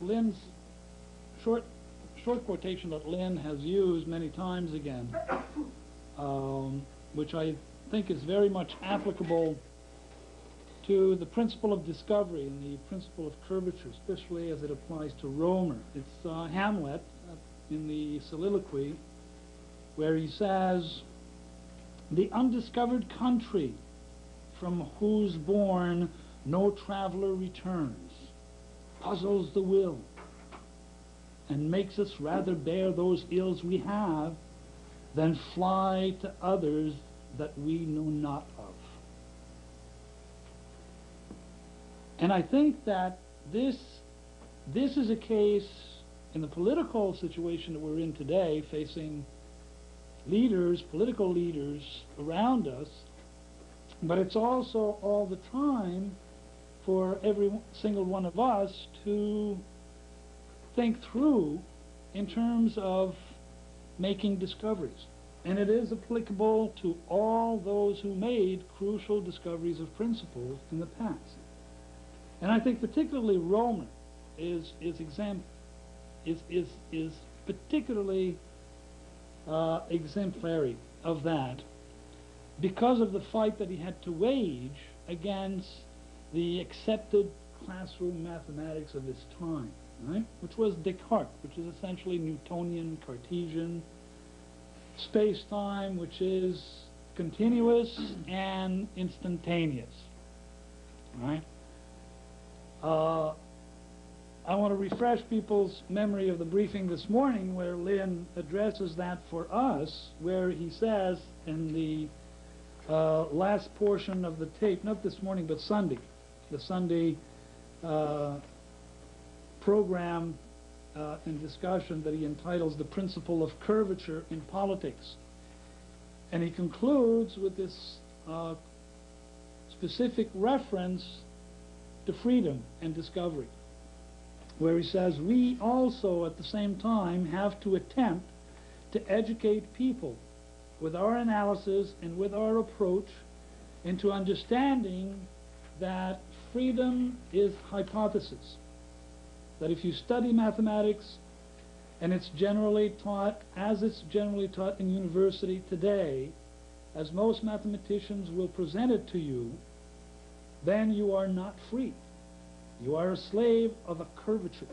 Lin's short quotation that Lin has used many times again, which I think is very much applicable to the principle of discovery and the principle of curvature, especially as it applies to Rømer. It's Hamlet in the soliloquy where he says, "The undiscovered country from whose bourne no traveler returns puzzles the will and makes us rather bear those ills we have than fly to others that we know not of." And I think that this is a case in the political situation that we're in today, facing leaders, political leaders around us, but it's also all the time for every single one of us to think through in terms of making discoveries. And it is applicable to all those who made crucial discoveries of principles in the past. And I think particularly Rømer is particularly exemplary of that, because of the fight that he had to wage against the accepted classroom mathematics of his time, right? Which was Descartes, which is essentially Newtonian, Cartesian, space-time, which is continuous and instantaneous, right? I want to refresh people's memory of the briefing this morning where Lin addresses that for us, where he says in the last portion of the tape, not this morning but Sunday, the Sunday program and discussion that he entitles "The Principle of Curvature in Politics," and he concludes with this specific reference to freedom and discovery, where he says, "We also at the same time have to attempt to educate people with our analysis and with our approach into understanding that freedom is hypothesis, that if you study mathematics and it's generally taught as it's generally taught in university today, as most mathematicians will present it to you, then you are not free. You are a slave of a curvature,"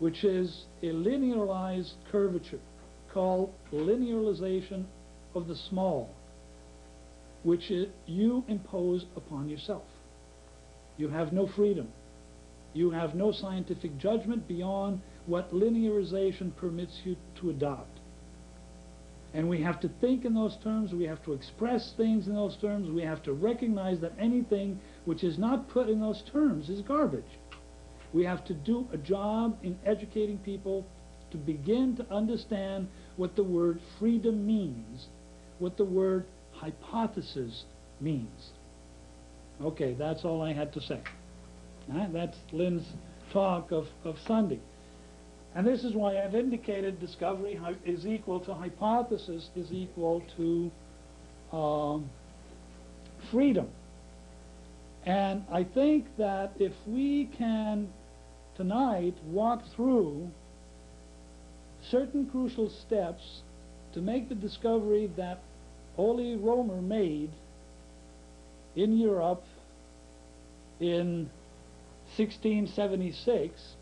which is a linearized curvature called linearization of the small, which you impose upon yourself. You have no freedom. You have no scientific judgment beyond what linearization permits you to adopt. And we have to think in those terms, we have to express things in those terms, we have to recognize that anything which is not put in those terms is garbage. We have to do a job in educating people to begin to understand what the word freedom means, what the word hypothesis means. Okay, that's all I had to say. Right, that's Lin's talk of Sunday. And this is why I've indicated discovery is equal to hypothesis is equal to freedom. And I think that if we can tonight walk through certain crucial steps to make the discovery that Ole Rømer made in Europe in 1676,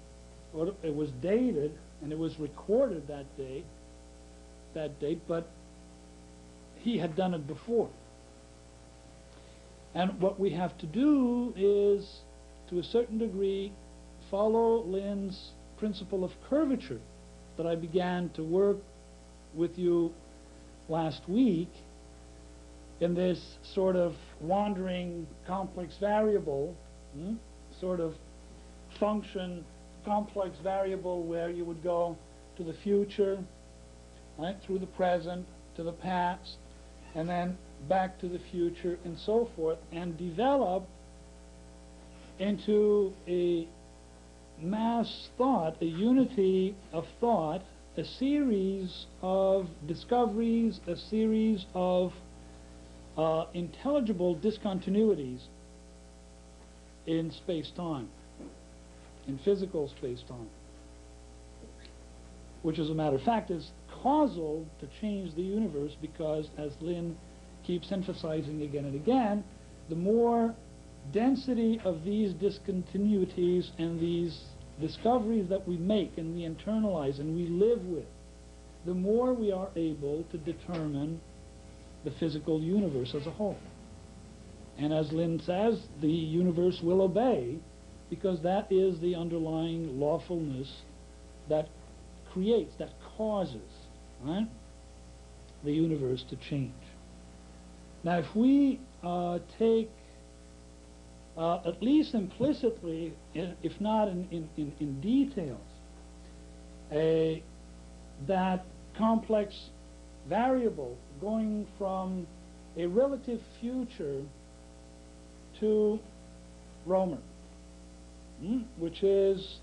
or it was dated and it was recorded that date, but he had done it before. And what we have to do is, to a certain degree, follow Lin's principle of curvature that I began to work with you last week in this sort of wandering complex variable, sort of function complex variable, where you would go to the future, right, through the present, to the past, and then back to the future and so forth, and develop into a mass thought, a unity of thought, a series of discoveries, a series of intelligible discontinuities in space-time. in physical space-time, which as a matter of fact is causal to change the universe, because as Lin keeps emphasizing again and again, the more density of these discontinuities and these discoveries that we make and we internalize and we live with, the more we are able to determine the physical universe as a whole. And as Lin says, the universe will obey, because that is the underlying lawfulness that creates, that causes, right, the universe to change. Now, if we take at least implicitly, if not in details, that complex variable going from a relative future to Rømer, which is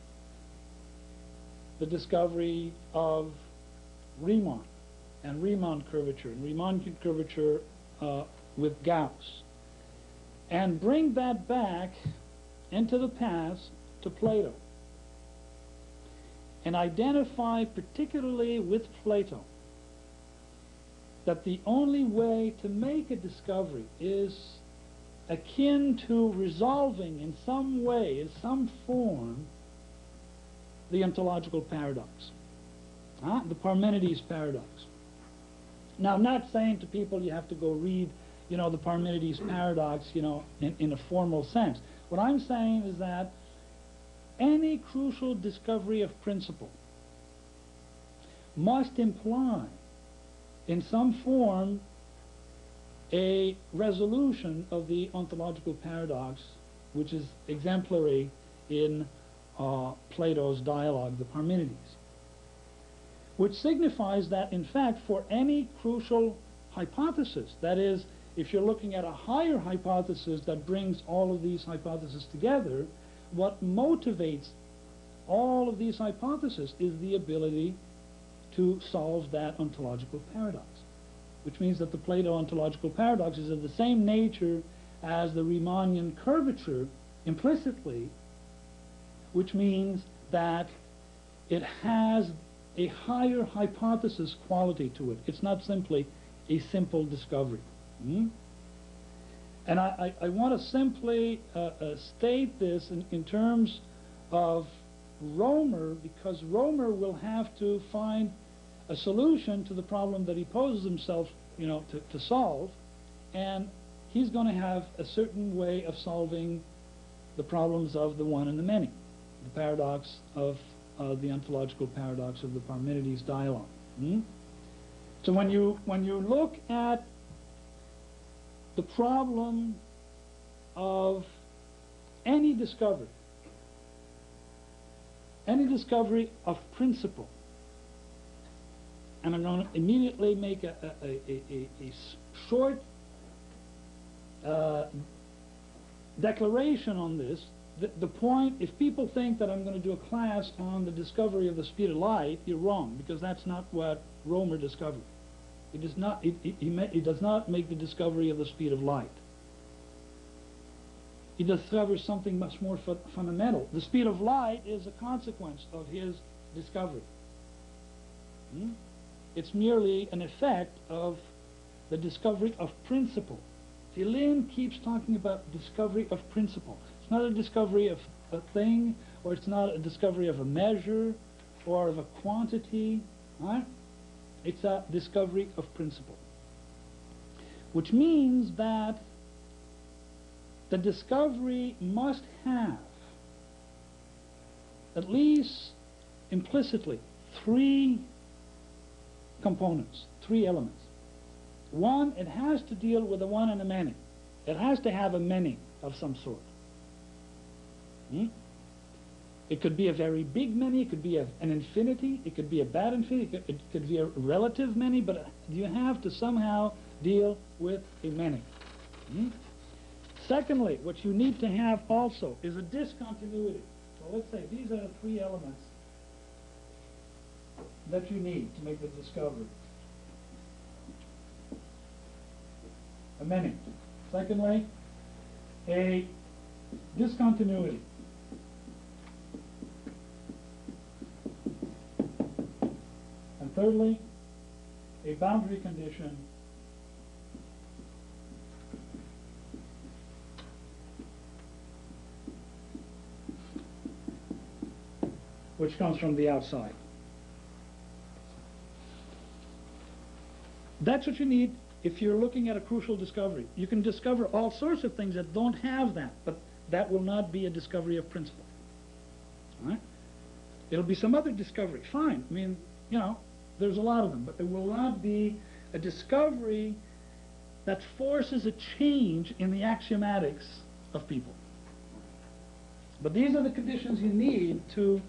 the discovery of Riemann and Riemann curvature, and Riemann curvature with Gauss, and bring that back into the past to Plato, and identify particularly with Plato that the only way to make a discovery is akin to resolving in some way, in some form, the ontological paradox, the Parmenides paradox. Now, I'm not saying to people you have to go read, you know, the Parmenides paradox, you know, in a formal sense. What I'm saying is that any crucial discovery of principle must imply in some form a resolution of the ontological paradox, which is exemplary in Plato's dialogue, the Parmenides, which signifies that, in fact, for any crucial hypothesis, that is, if you're looking at a higher hypothesis that brings all of these hypotheses together, what motivates all of these hypotheses is the ability to solve that ontological paradox, which means that the Plato ontological paradox is of the same nature as the Riemannian curvature implicitly, which means that it has a higher hypothesis quality to it. It's not simply a simple discovery. And I want to simply state this in terms of Rømer, because Rømer will have to find a solution to the problem that he poses himself, you know, to solve, and he's going to have a certain way of solving the problems of the one and the many, the paradox of the ontological paradox of the Parmenides dialogue. So when you look at the problem of any discovery of principle, and I'm going to immediately make a short declaration on this. The point, if people think that I'm going to do a class on the discovery of the speed of light, you're wrong, because that's not what Rømer discovered. It does not, he does not make the discovery of the speed of light. He discovers something much more fundamental. The speed of light is a consequence of his discovery. It's merely an effect of the discovery of principle. See, Lin keeps talking about discovery of principle. It's not a discovery of a thing, or it's not a discovery of a measure, or of a quantity, right? It's a discovery of principle, which means that the discovery must have, at least implicitly, three components, three elements. One, it has to deal with the one and the many. It has to have a many of some sort. It could be a very big many, it could be an infinity, it could be a bad infinity, it could be a relative many, but you have to somehow deal with a many. Secondly, what you need to have also is a discontinuity. So let's say these are the three elements that you need to make the discovery. A many. Secondly, a discontinuity. thirdly, a boundary condition which comes from the outside. That's what you need if you're looking at a crucial discovery. You can discover all sorts of things that don't have that, but that will not be a discovery of principle. All right? It'll be some other discovery. Fine. I mean, you know, there's a lot of them, but there will not be a discovery that forces a change in the axiomatics of people. But these are the conditions you need to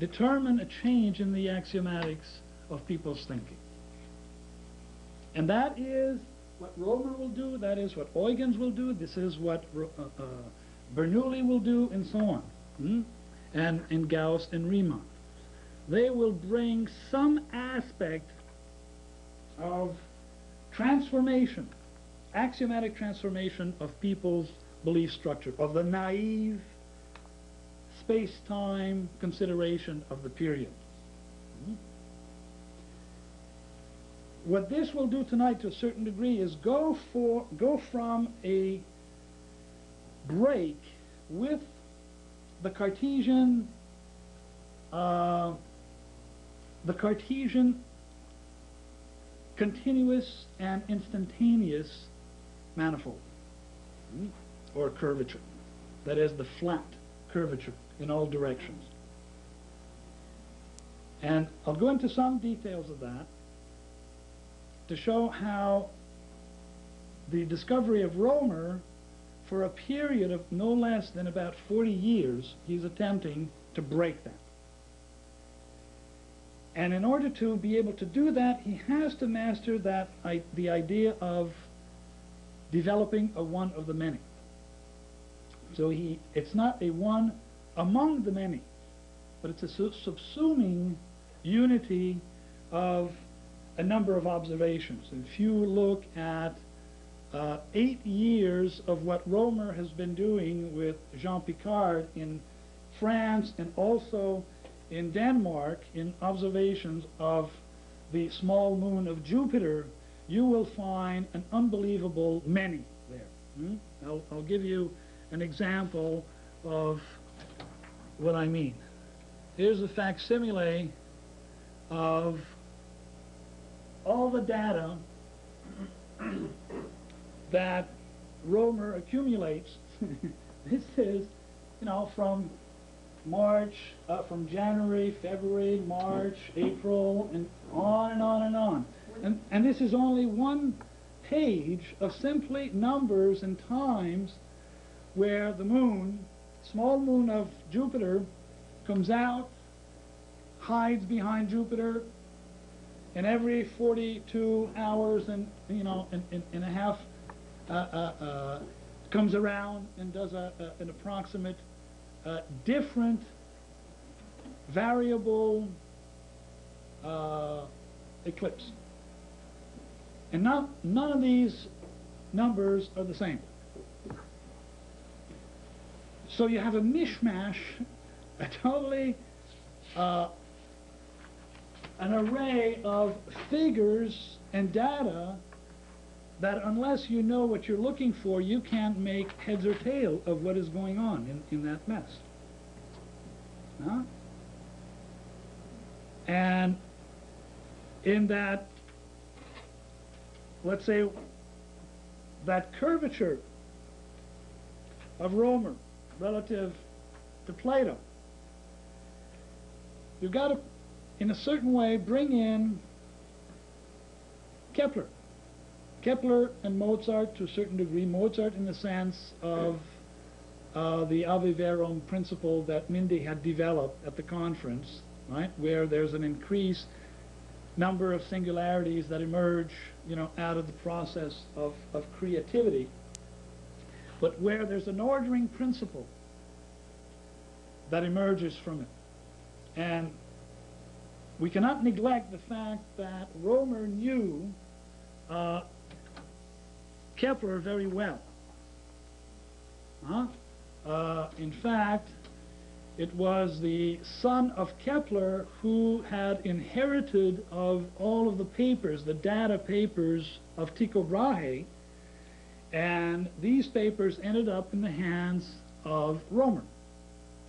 determine a change in the axiomatics of people's thinking. And that is what Rømer will do, that is what Huygens will do, this is what Bernoulli will do, and so on. And Gauss and Riemann. They will bring some aspect of transformation, axiomatic transformation of people's belief structure, of the naive space-time consideration of the period. What this will do tonight to a certain degree is go from a break with the Cartesian continuous and instantaneous manifold or curvature, that is the flat curvature in all directions. And I'll go into some details of that to show how the discovery of Rømer, for a period of no less than about 40 years, he's attempting to break that. And in order to be able to do that, he has to master that the idea of developing a one of the many. So it's not a one among the many, but it's a subsuming unity of a number of observations. If you look at 8 years of what Rømer has been doing with Jean Picard in France and also in Denmark in observations of the small moon of Jupiter, you will find an unbelievable many there. I'll give you an example of what I mean. Here's a facsimile of all the data that Rømer accumulates. This is, you know, from January, February, March, April, and on and on and on. And this is only one page of simply numbers and times where the moon, small moon of Jupiter, comes out, hides behind Jupiter, and every 42 hours and, you know, and a half comes around and does an approximate different variable eclipse. And none of these numbers are the same. So you have a mishmash, a totally an array of figures and data that unless you know what you're looking for, you can't make heads or tail of what is going on in that mess. And in that, let's say, that curvature of Rømer relative to Plato, you've got to, in a certain way, bring in Kepler. Kepler and Mozart to a certain degree, Mozart in the sense of the Ave Verum principle that Mindy had developed at the conference, right, where there's an increased number of singularities that emerge, you know, out of the process of creativity, but where there's an ordering principle that emerges from it. And we cannot neglect the fact that Rømer knew Kepler very well. In fact, It was the son of Kepler who had inherited of all of the papers, the data papers of Tycho Brahe, and these papers ended up in the hands of Rømer.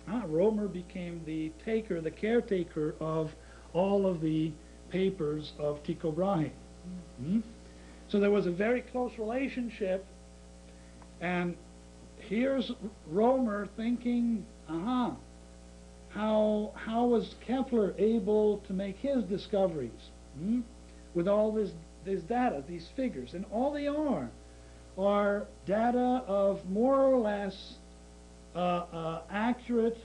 Rømer became the taker, the caretaker of all of the papers of Tycho Brahe. Mm-hmm. So there was a very close relationship, and here's Rømer thinking, how was Kepler able to make his discoveries with all this data, these figures? And all they are data of more or less accurate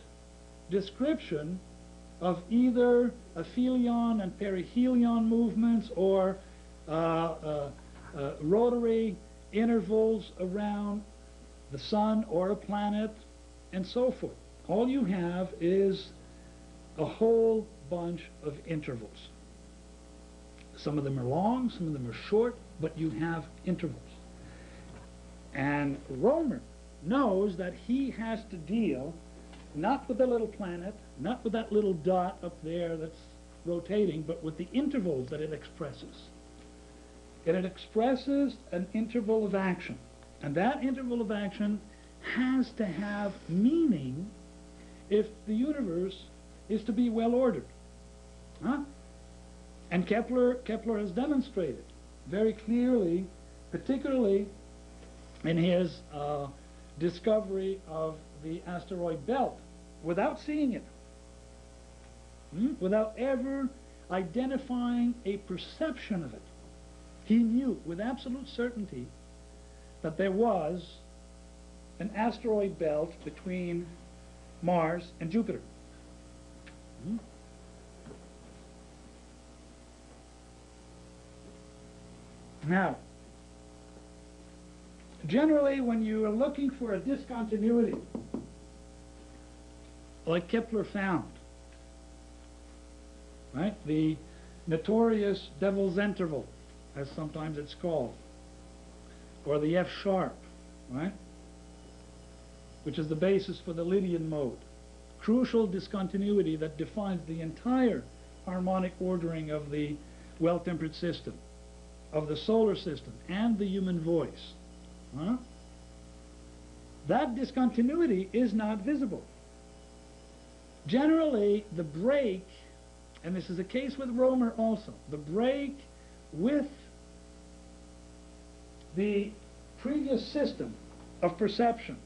description of either aphelion and perihelion movements or rotary intervals around the sun or a planet and so forth. All you have is a whole bunch of intervals. Some of them are long, some of them are short, but you have intervals. And Rømer knows that he has to deal not with the little planet, not with that little dot up there that's rotating, but with the intervals that it expresses. And it expresses an interval of action. And that interval of action has to have meaning if the universe is to be well ordered. And Kepler has demonstrated very clearly, particularly in his discovery of the asteroid belt, without seeing it, without ever identifying a perception of it. He knew with absolute certainty that there was an asteroid belt between Mars and Jupiter. Now, generally when you are looking for a discontinuity, like Kepler found, right? The notorious devil's interval, as sometimes it's called, or the F-sharp, right? Which is the basis for the Lydian mode. Crucial discontinuity that defines the entire harmonic ordering of the well-tempered system, of the solar system, and the human voice. That discontinuity is not visible. Generally, the break, and this is the case with Rømer also, the break with the previous system of perception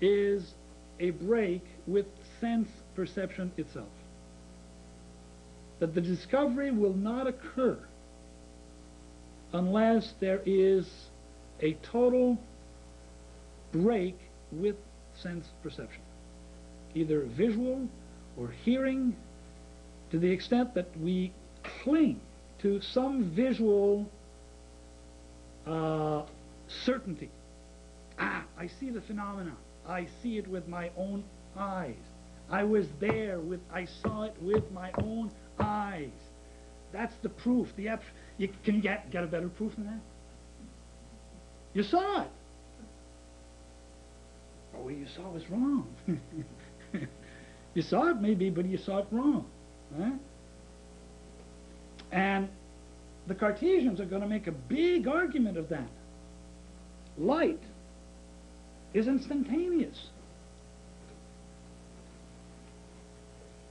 is a break with sense perception itself. That the discovery will not occur unless there is a total break with sense perception, either visual or hearing, to the extent that we cling to some visual certainty. I see the phenomenon. I see it with my own eyes. I was there with, I saw it with my own eyes. That's the proof. You can get a better proof than that? You saw it. But what you saw was wrong. You saw it maybe, but you saw it wrong. Right? And the Cartesians are going to make a big argument of that. Light is instantaneous.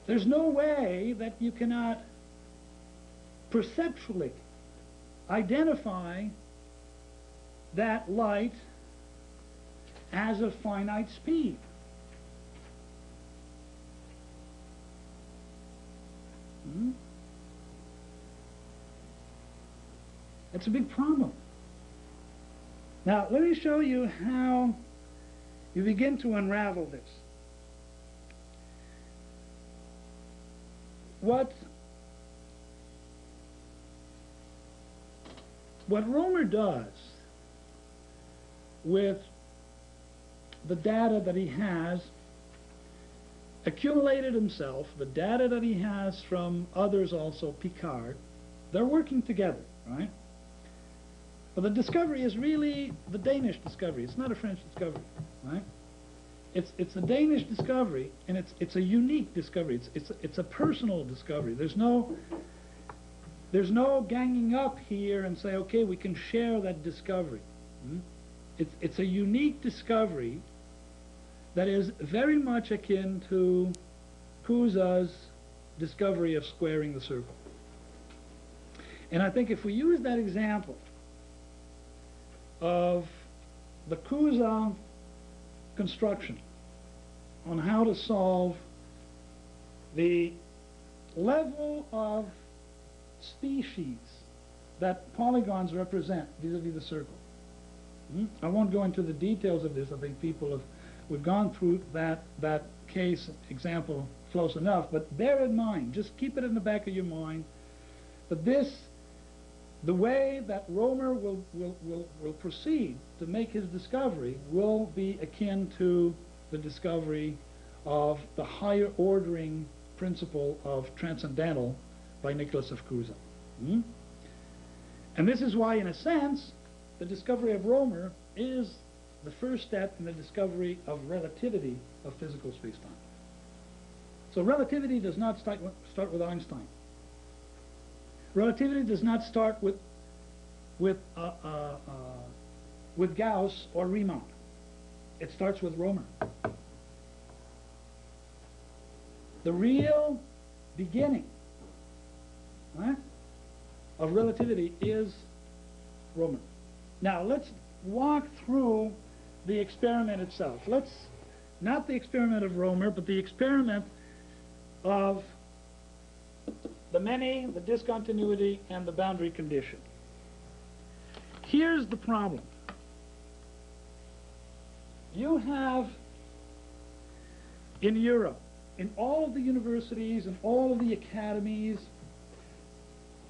There's no way that you cannot perceptually identify that light as a finite speed. That's a big problem. Now, let me show you how you begin to unravel this. What Rømer does with the data that he has accumulated himself, the data that he has from others also, Picard, they're working together, right? But the discovery is really the Danish discovery. It's not a French discovery, right? It's a Danish discovery, and it's a unique discovery. It's a personal discovery. There's no ganging up here and say, okay, we can share that discovery. It's a unique discovery that is very much akin to Cusa's discovery of squaring the circle. And I think if we use that example of the Cusa construction on how to solve the level of species that polygons represent vis-a-vis the circle. I won't go into the details of this. I think people have, we've gone through that case example close enough, but bear in mind, just keep it in the back of your mind, that the way that Rømer will proceed to make his discovery will be akin to the discovery of the higher ordering principle of transcendental by Nicholas of Cusa. And this is why, in a sense, the discovery of Rømer is the first step in the discovery of relativity of physical spacetime. So relativity does not start with Einstein. Relativity does not start with Gauss or Riemann. It starts with Rømer. The real beginning of relativity is Rømer. Now let's walk through the experiment itself. Let's, not the experiment of Rømer, but the experiment of the many, the discontinuity, and the boundary condition. Here's the problem. You have, in Europe, in all of the universities and all of the academies,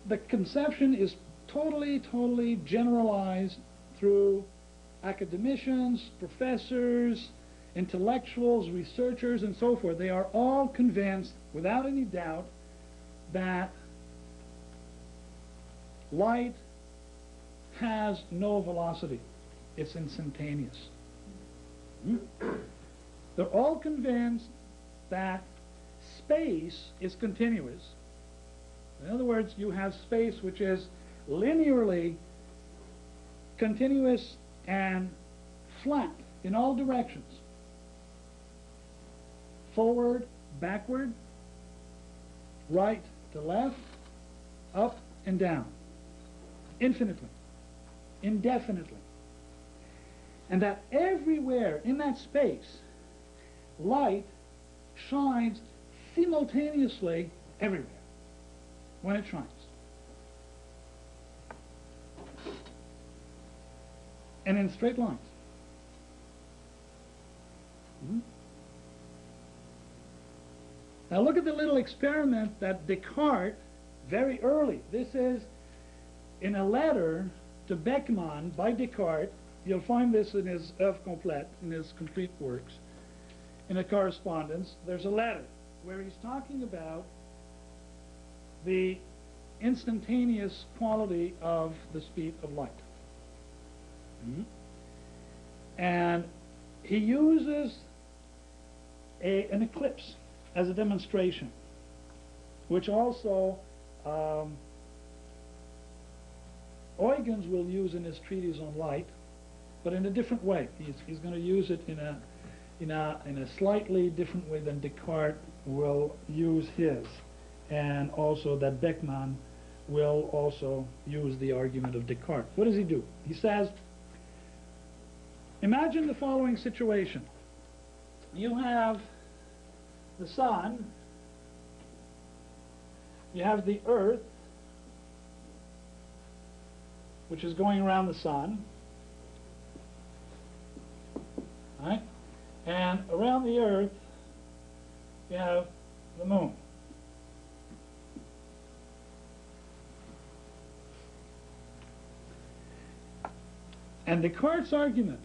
the conception is totally generalized through academicians, professors, intellectuals, researchers, and so forth. They are all convinced, without any doubt, that light has no velocity. It's instantaneous. They're all convinced that space is continuous. In other words, you have space which is linearly continuous and flat in all directions. Forward, backward, right to left, up and down, infinitely, indefinitely. And that everywhere in that space, light shines simultaneously everywhere when it shines. And in straight lines. Now look at the little experiment that Descartes, very early, this is in a letter to Beeckman by Descartes, you'll find this in his Oeuvre Complète, in his complete works, in a correspondence, there's a letter where he's talking about the instantaneous quality of the speed of light. And he uses an eclipse as a demonstration, which also Huygens will use in his Treatise on Light, but in a different way. He's going to use it in a slightly different way than Descartes will use his, and also that Beeckman will also use the argument of Descartes. What does he do? He says, imagine the following situation. You have the sun, you have the earth, which is going around the sun, right? And around the earth, you have the moon. And Descartes' argument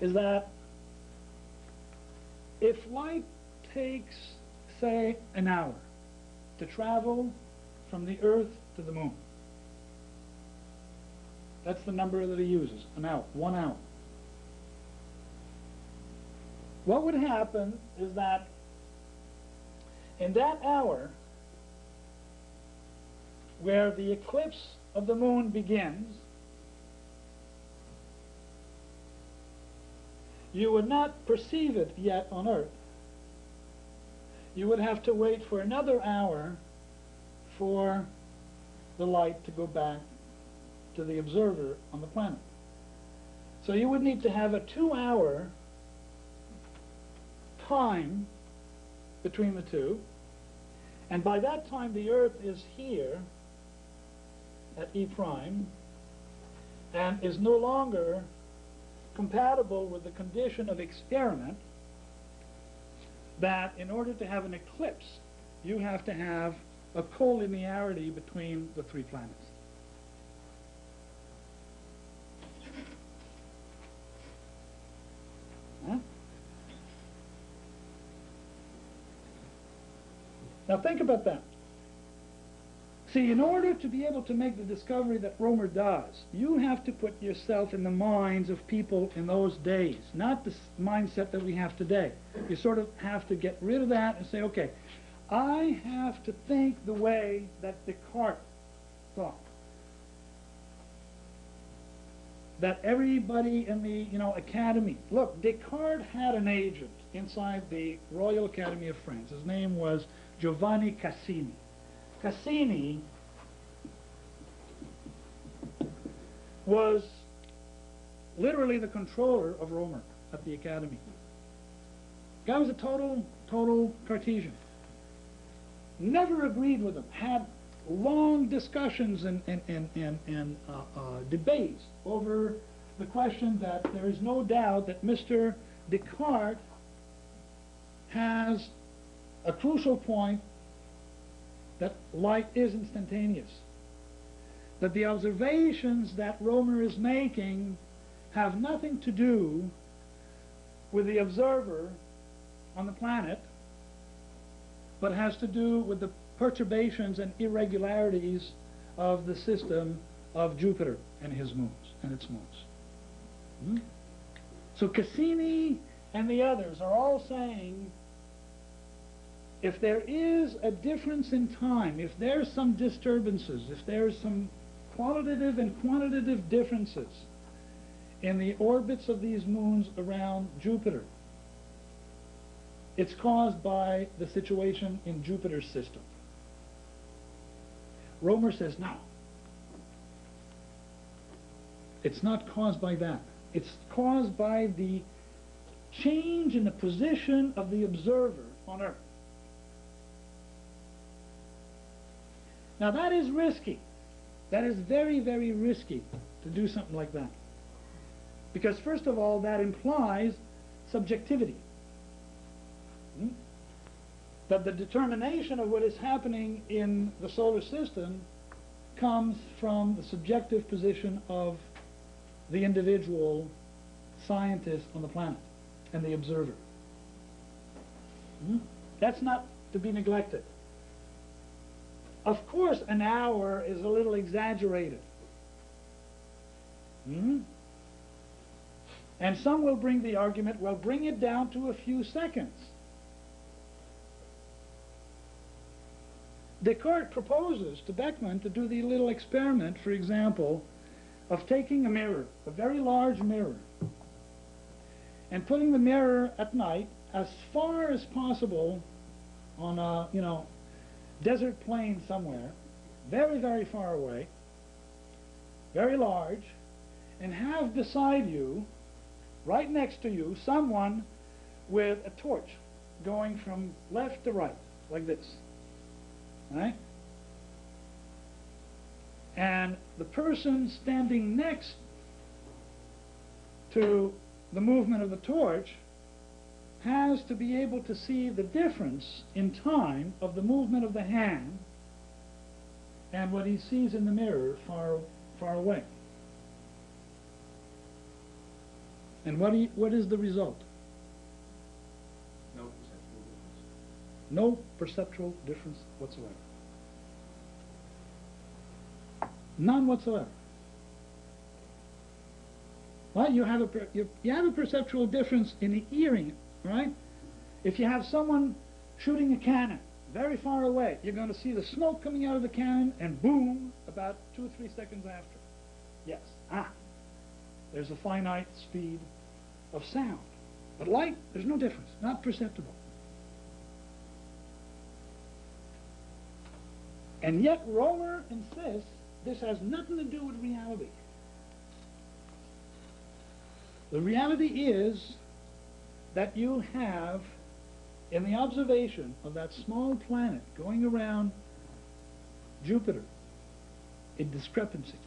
is that if light takes, say, an hour to travel from the Earth to the Moon, that's the number that he uses, an hour, 1 hour. what would happen is that in that hour where the eclipse of the moon begins, you would not perceive it yet on Earth. You would have to wait for another hour for the light to go back to the observer on the planet. So you would need to have a 2-hour time between the two, and by that time the Earth is here at E prime and is no longer compatible with the condition of experiment that in order to have an eclipse you have to have a collinearity between the three planets. Huh? Now think about that. See, in order to be able to make the discovery that Rømer does, you have to put yourself in the minds of people in those days, not the mindset that we have today. You sort of have to get rid of that and say, okay, I have to think the way that Descartes thought. That everybody in the, academy... Look, Descartes had an agent inside the Royal Academy of France. His name was Giovanni Cassini. Cassini was literally the controller of Rømer at the Academy. Guy was a total Cartesian. Never agreed with him. Had long discussions and debates over the question that there is no doubt that Mr. Descartes has a crucial point that light is instantaneous, that the observations that Rømer is making have nothing to do with the observer on the planet, but has to do with the perturbations and irregularities of the system of Jupiter and his moons and its moons. Mm-hmm. So Cassini and the others are all saying, if there is a difference in time, if there's some disturbances, if there's some qualitative and quantitative differences in the orbits of these moons around Jupiter, it's caused by the situation in Jupiter's system. Rømer says, no. It's not caused by that. It's caused by the change in the position of the observer on Earth. Now that is risky. That is very, very risky to do something like that. Because first of all, that implies subjectivity. Hmm? That the determination of what is happening in the solar system comes from the subjective position of the individual scientist on the planet and the observer. Hmm? That's not to be neglected. Of course, an hour is a little exaggerated. Hmm? And some will bring the argument, well, bring it down to a few seconds. Descartes proposes to Beeckman to do the little experiment, for example, of taking a mirror, a very large mirror, and putting the mirror at night as far as possible on a, desert plain somewhere, very, very far away, very large, and have beside you, right next to you, someone with a torch going from left to right, like this. Right? And the person standing next to the movement of the torch has to be able to see the difference in time of the movement of the hand and what he sees in the mirror far, far away. And what is the result? No perceptual difference. No perceptual difference whatsoever. None whatsoever. Well, you have a perceptual difference in the hearing right? If you have someone shooting a cannon very far away, you're going to see the smoke coming out of the cannon and boom, about 2 or 3 seconds after. Yes, there's a finite speed of sound. But light, there's no difference, not perceptible. And yet Rømer insists this has nothing to do with reality. The reality is that you have, in the observation of that small planet going around Jupiter, a discrepancy.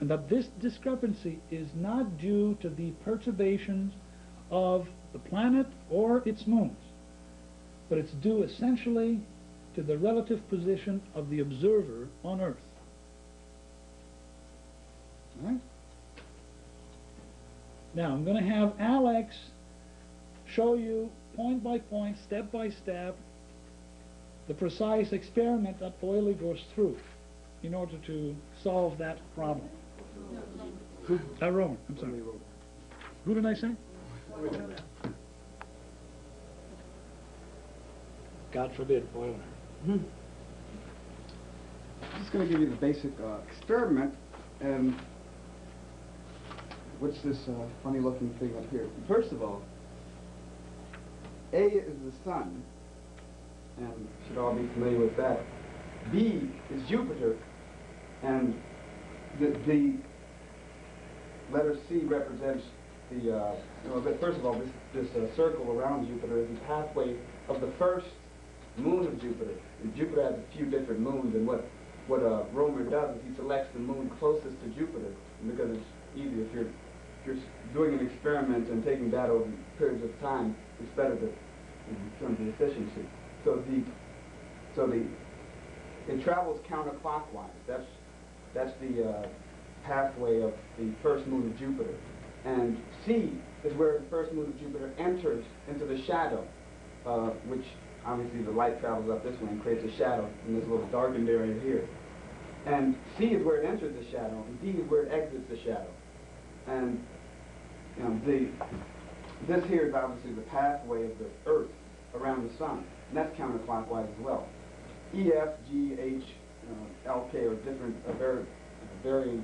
And that this discrepancy is not due to the perturbations of the planet or its moons, but it's due essentially to the relative position of the observer on Earth. All right? Now I'm going to have Alex show you point by point, step by step, the precise experiment that Boyle goes through in order to solve that problem. Roman, I'm sorry. Who did I say? God forbid, Boiler. I'm just going to give you the basic experiment, and what's this funny-looking thing up here? First of all, A is the sun, and you should all be familiar with that. B is Jupiter, and the letter C represents the, but first of all, this circle around Jupiter is the pathway of the first moon of Jupiter. And Jupiter has a few different moons, and what Rømer does is he selects the moon closest to Jupiter, because it's easy if you're doing an experiment and taking that over periods of time, it's better to, in terms of efficiency. So it travels counterclockwise. That's the pathway of the first moon of Jupiter. And C is where the first moon of Jupiter enters into the shadow, which obviously the light travels up this way and creates a shadow in this little darkened area here. And C is where it enters the shadow, and D is where it exits the shadow. And this here is obviously the pathway of the Earth around the sun, and that's counterclockwise as well. E, F, G, H, L, K are different, very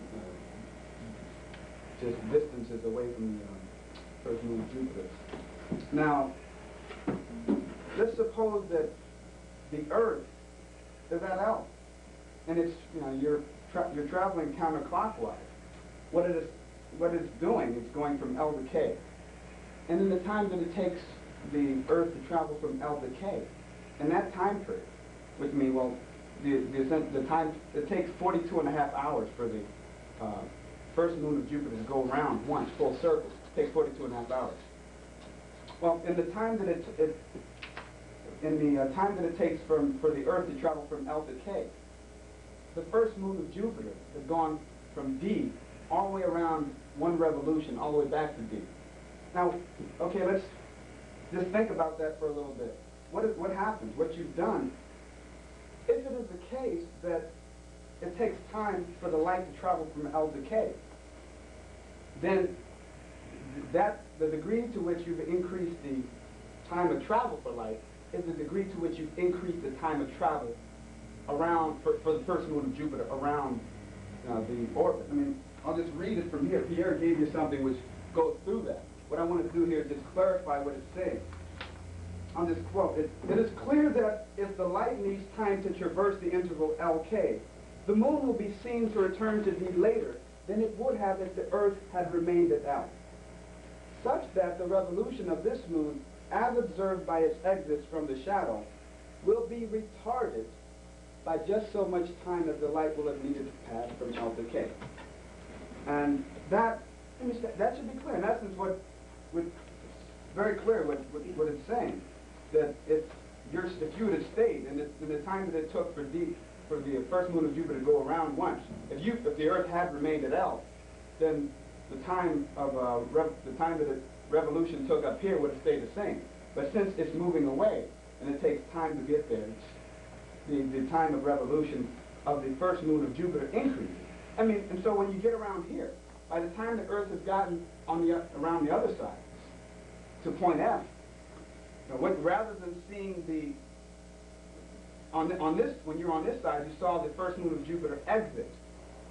just distances away from the first moon of Jupiter. Now, let's suppose that the Earth is at L, and it's you're traveling counterclockwise. What it's doing is going from L to K, and in the time that it takes the Earth to travel from L to K, in that time period, which means the time it takes 42.5 hours for the first moon of Jupiter to go around once full circle. It takes 42.5 hours. Well, in the time that it takes for the Earth to travel from L to K, the first moon of Jupiter has gone from D all the way around one revolution, all the way back to D. Now, okay, let's just think about that for a little bit. What happens? What you've done? If it is the case that it takes time for the light to travel from L to K, then the degree to which you've increased the time of travel for light is the degree to which you've increased the time of travel around for the first moon of Jupiter around the orbit. I mean, I'll just read it from here. Pierre gave you something which goes through that. What I want to do here is just clarify what it's saying. On this quote, it is clear that if the light needs time to traverse the interval LK, the moon will be seen to return to D later than it would have if the Earth had remained at L, such that the revolution of this moon, as observed by its exits from the shadow, will be retarded by just so much time as the light will have needed to pass from L to K. And that should be clear. In essence, very clear what it's saying. That if you would have stayed in the time that it took for the first moon of Jupiter to go around once, if the Earth had remained at L, then the time of that the revolution took up here would have stayed the same. But since it's moving away and it takes time to get there, the time of revolution of the first moon of Jupiter increases. I mean, and so when you get around here, by the time the Earth has gotten around the other side, to point out. Now, rather than seeing when you're on this side, you saw the first moon of Jupiter exit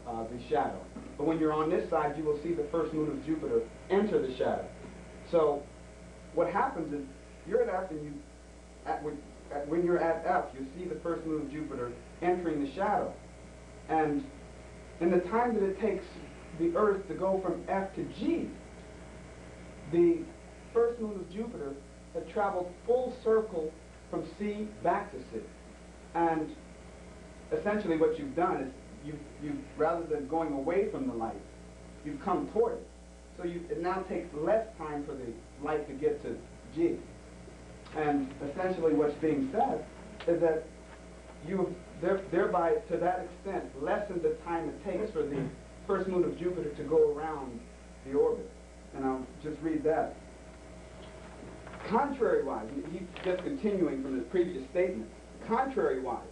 the shadow. But when you're on this side, you will see the first moon of Jupiter enter the shadow. So what happens is you're at F, and when you're at F, you see the first moon of Jupiter entering the shadow. And in the time that it takes the Earth to go from F to G, the first moon of Jupiter had traveled full circle from C back to C. And essentially what you've done is you've rather than going away from the light, you've come toward it. So it now takes less time for the light to get to G. And essentially what's being said is that you've thereby, to that extent, lessened the time it takes for the first moon of Jupiter to go around the orbit. And I'll just read that. Contrariwise, he's just continuing from his previous statement. Contrariwise,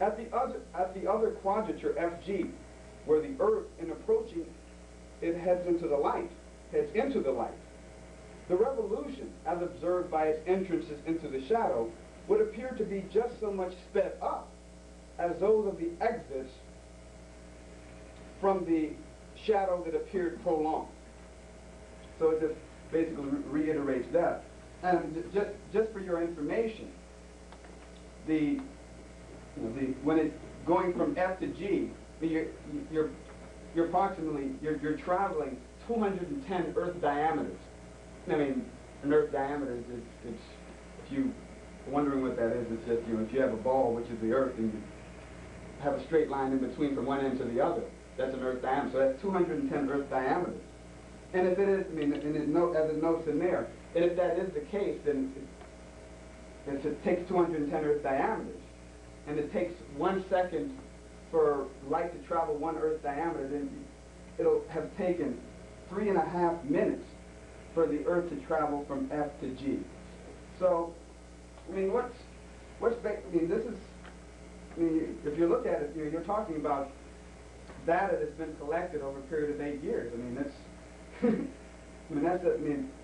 at the other quadrature, FG, where the Earth, in approaching, it heads into the light. The revolution, as observed by its entrances into the shadow, would appear to be just so much sped up as those of the exits from the shadow that appeared prolonged. So it just basically reiterates that. And just for your information, when it's going from F to G, you're traveling 210 Earth diameters. I mean, an Earth diameter is, if you're wondering what that is, it's just if you have a ball, which is the Earth, and you have a straight line in between from one end to the other, that's an Earth diameter. So that's 210 Earth diameters. And if it is, as it notes in there, if that is the case, then it takes 210 Earth diameters, and it takes 1 second for light to travel 1 Earth diameter, then it'll have taken 3.5 minutes for the Earth to travel from F to G. So, if you look at it, you're talking about data that's been collected over a period of 8 years.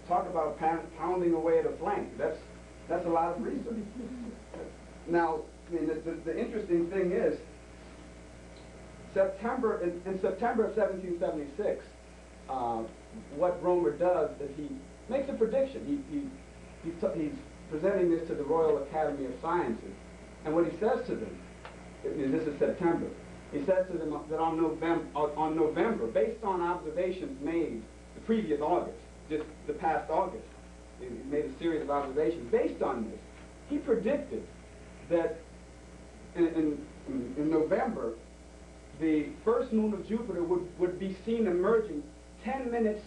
Talk about pounding away at a flank. That's a lot of research. Now, the interesting thing is, in September of 1776, what Rømer does is he makes a prediction. He's presenting this to the Royal Academy of Sciences, and what he says to them, this is September, he says to them that on November, based on observations made the previous August, just the past August, he made a series of observations. Based on this, he predicted that in November, the first moon of Jupiter would be seen emerging 10 minutes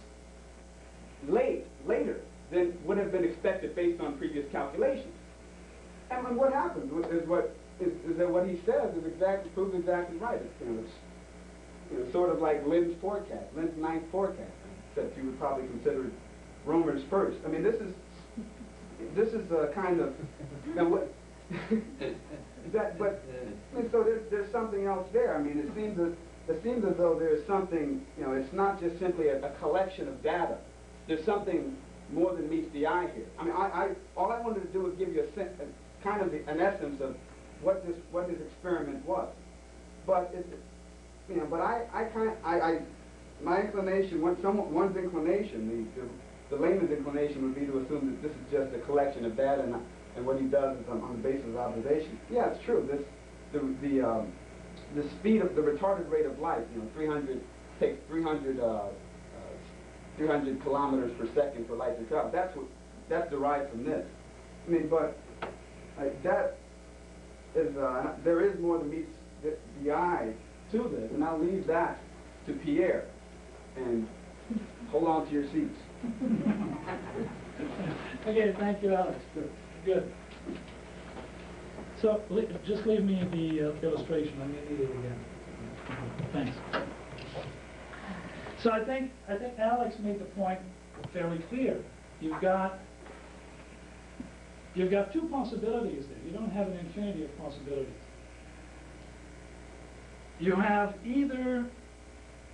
later than would have been expected based on previous calculations. And then what happened is that what he says is proved exactly right. It's sort of like Lind's ninth forecast, except you would probably consider Rømer's first. This is a kind of so there's something else there. It seems as though there's something, it's not just simply a collection of data. There's something more than meets the eye here. All I wanted to do was give you a sense, an essence of what this experiment was. The layman's inclination would be to assume that this is just a collection of data, and what he does is on the basis of observation. Yeah, it's true. The speed of the retarded rate of light, 300 kilometers per second for light to travel. That's derived from this. There is more than meets the eye to this, and I'll leave that to Pierre. And hold on to your seats. Okay, thank you, Alex. Good. So just leave me the illustration. I'm going to need it again. Thanks. So I think Alex made the point fairly clear. You've got two possibilities there. You don't have an infinity of possibilities. You have either,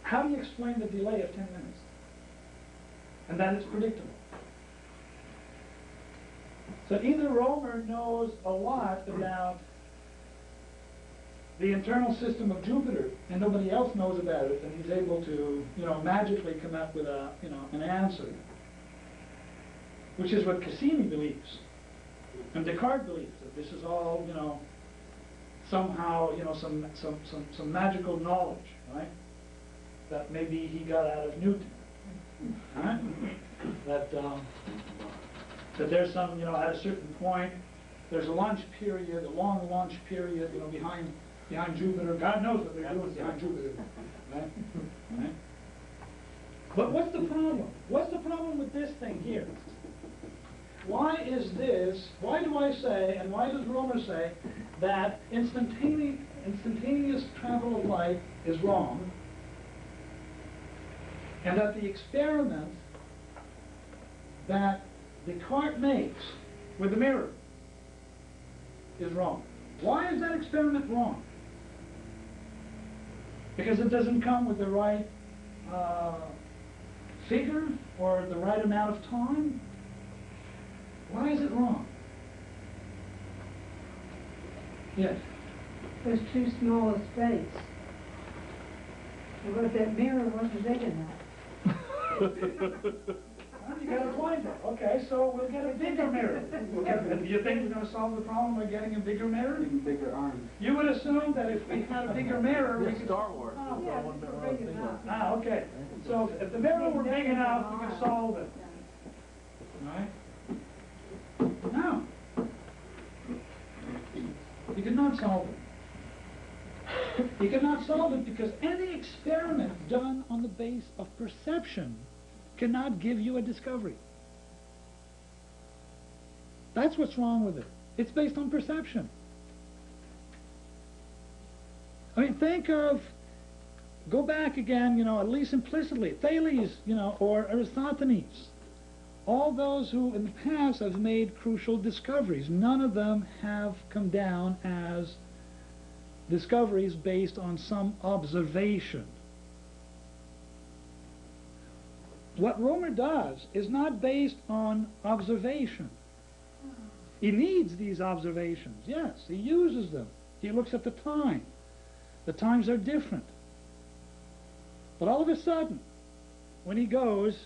how do you explain the delay of 10 minutes? And that is predictable. So either Rømer knows a lot about the internal system of Jupiter, and nobody else knows about it, and he's able to, magically come up with a, an answer, which is what Cassini believes, and Descartes believes that this is all, somehow, some magical knowledge, right? That maybe he got out of Newton, right? That there's some, at a certain point, there's a launch period, a long launch period, behind Jupiter. God knows what they're doing behind Jupiter, right? Right? But what's the problem? What's the problem with this thing here? Why is this, why do I say, and why does Rømer say, that instantaneous travel of light is wrong, and that the experiment that Descartes makes with the mirror is wrong? Why is that experiment wrong? Because it doesn't come with the right figure or the right amount of time? Why is it wrong? Yes? There's too small a space. What if that mirror wasn't big enough? You got a point there. Okay, so we'll get a bigger mirror. Do you think we're going to solve the problem by getting a bigger mirror? Even bigger arms. You would assume that if we had a bigger mirror, we could... Star Wars. Oh, yeah, we're big enough. Ah, okay. So if the mirror were big enough, we could solve it. All right? No. You could not solve it. You could not solve it because any experiment done on the base of perception cannot give you a discovery. That's what's wrong with it. It's based on perception. I mean, think of, go back again, at least implicitly, Thales, or Eratosthenes. All those who in the past have made crucial discoveries, none of them have come down as discoveries based on some observation. What Rømer does is not based on observation. He needs these observations, yes, he uses them. He looks at the time. The times are different. But all of a sudden, when he goes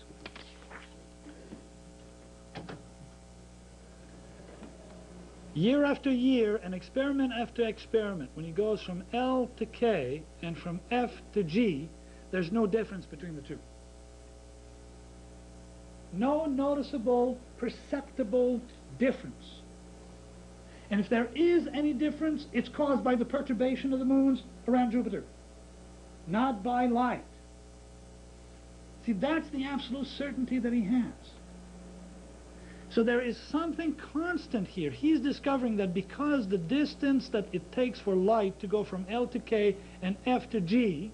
year after year and experiment after experiment, when he goes from L to K and from F to G, there's no difference between the two. No noticeable, perceptible difference. And if there is any difference, it's caused by the perturbation of the moons around Jupiter, not by light. See, that's the absolute certainty that he has. So there is something constant here. He's discovering that because the distance that it takes for light to go from L to K and F to G,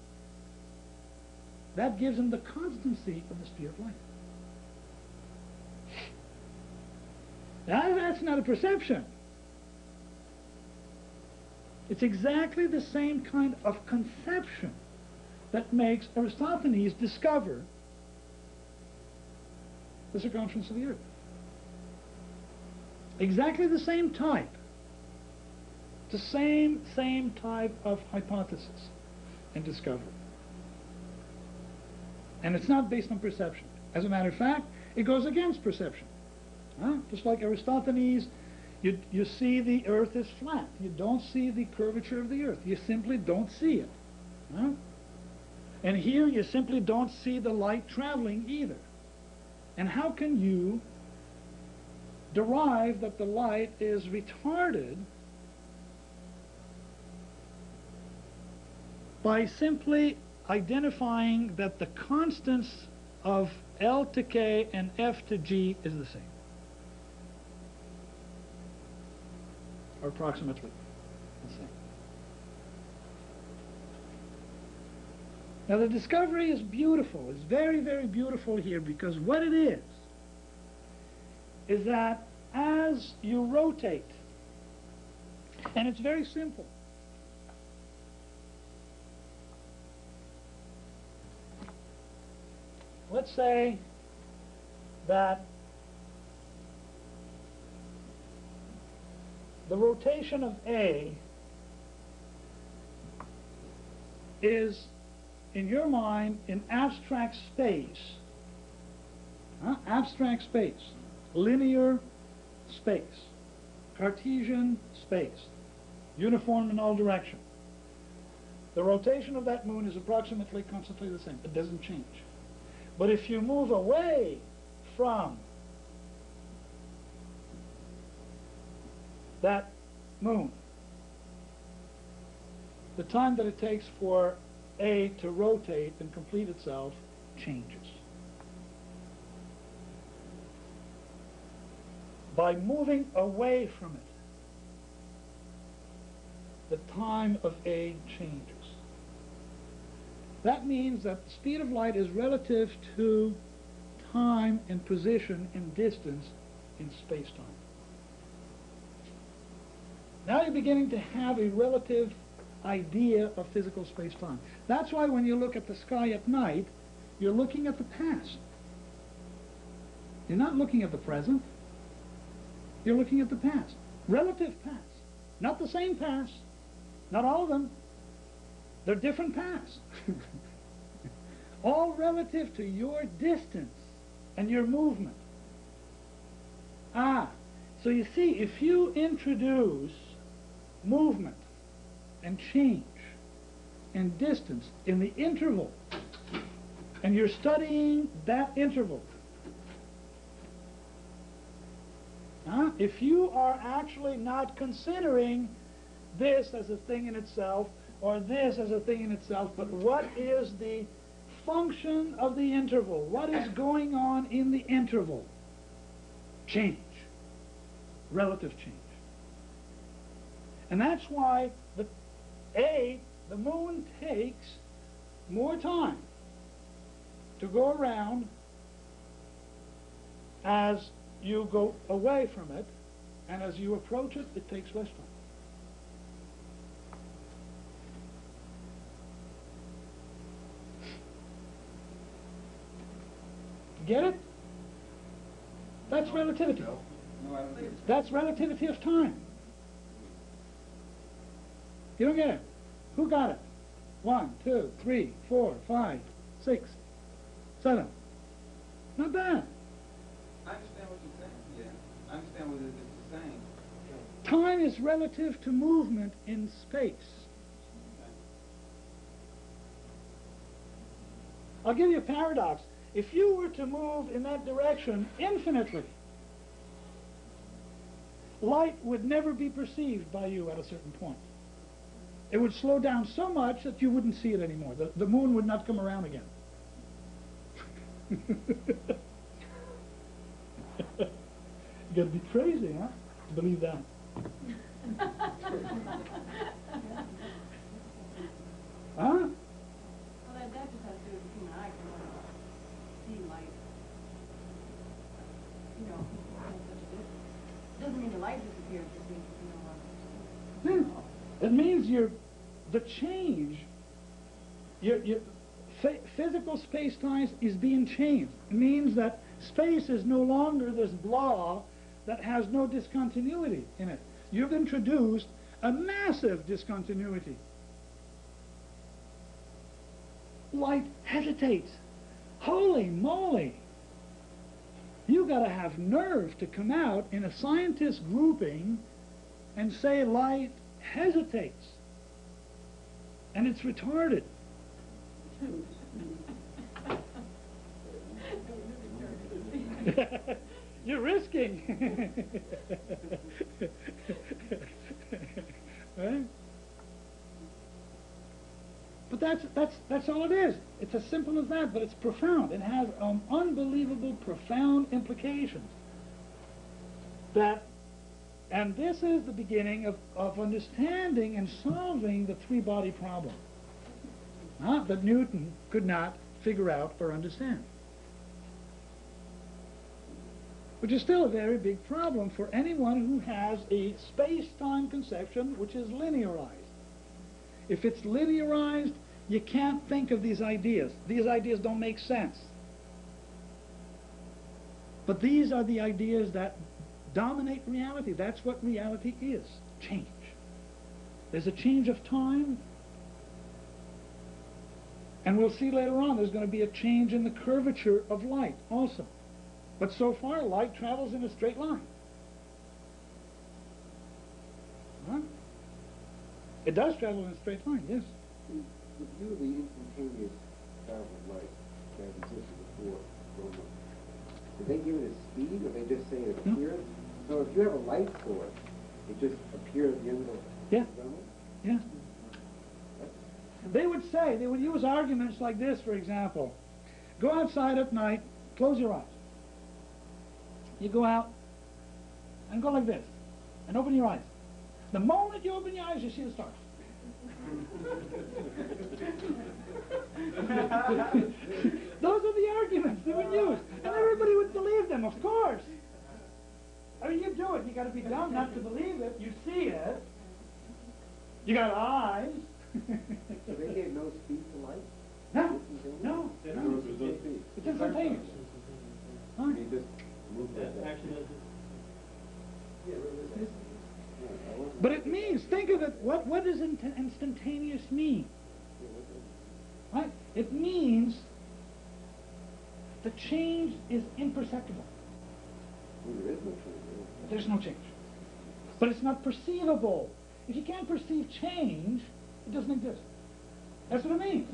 that gives him the constancy of the speed of light. Now, that's not a perception. It's exactly the same kind of conception that makes Eratosthenes discover the circumference of the Earth. Exactly the same type. The same type of hypothesis and discovery. And it's not based on perception. As a matter of fact, it goes against perception. Huh? Just like Eratosthenes, you see the Earth is flat. You don't see the curvature of the Earth. You simply don't see it. Huh? And here you simply don't see the light traveling either. And how can you derive that the light is retarded by simply identifying that the constants of L to K and F to G is the same, or approximately the same? Now the discovery is beautiful. It's very, very beautiful here, because what it is that as you rotate, and it's very simple. Let's say that The rotation of A is, in your mind, in abstract space, abstract space, linear space, Cartesian space, uniform in all directions. The rotation of that moon is approximately constantly the same. It doesn't change. But if you move away from that moon, the time that it takes for A to rotate and complete itself changes. By moving away from it, the time of A changes. That means that the speed of light is relative to time and position and distance in space-time. Now you're beginning to have a relative idea of physical space-time. That's why when you look at the sky at night, you're looking at the past. You're not looking at the present. You're looking at the past. Relative past. Not the same past. Not all of them. They're different pasts. All relative to your distance and your movement. So you see, if you introduce movement and change and distance in the interval, and you're studying that interval, if you are actually not considering this as a thing in itself, or this as a thing in itself, but what is the function of the interval? What is going on in the interval? Change. Relative change. And that's why the moon takes more time to go around as you go away from it, and as you approach it, it takes less time. Get it? That's relativity. That's relativity of time. You don't get it? Who got it? 1, 2, 3, 4, 5, 6, 7. Not bad. I understand what you're saying. Yeah, I understand what it's saying. Time is relative to movement in space. I'll give you a paradox. If you were to move in that direction infinitely, light would never be perceived by you at a certain point. It would slow down so much that you wouldn't see it anymore. The moon would not come around again. You gotta be crazy, huh? Believe that. Huh? Well, that just has to do with human eye can see light. You know, it doesn't mean the light disappears, it just means it's no longer. Yeah. It means the change, your physical space-time is being changed. It means that space is no longer this blob that has no discontinuity in it. You've introduced a massive discontinuity. Light hesitates. Holy moly! You gotta have nerve to come out in a scientist grouping and say light hesitates. And it's retarded. You're risking. Right? But that's all it is. It's as simple as that, but it's profound. It has unbelievable, profound implications. And this is the beginning of understanding and solving the three-body problem. Not that Newton could not figure out or understand. Which is still a very big problem for anyone who has a space-time conception which is linearized. If it's linearized, you can't think of these ideas. These ideas don't make sense. But these are the ideas that dominate reality. That's what reality is, change. There's a change of time, and we'll see later on there's going to be a change in the curvature of light also. But so far, light travels in a straight line. Huh? It does travel in a straight line, yes. The view of the instantaneous travel of light that existed before Riemann, did they give it a speed, or they just say it appears? No. So if you have a light source, it just appears at the end of the Riemann? Yeah. They would say, they would use arguments like this, for example. Go outside at night, close your eyes. You go out and go like this, and open your eyes. The moment you open your eyes, you see the stars. Those are the arguments they would use, and everybody would believe them, of course. I mean, you do it. You got to be dumb not to believe it. You see it. You got eyes. So they gave no speed to light? No, no, no. It's instantaneous. Huh? You just move that. But it means, think of it, what does instantaneous mean? Right? It means the change is imperceptible. There's no change. But it's not perceivable. If you can't perceive change, it doesn't exist. That's what it means.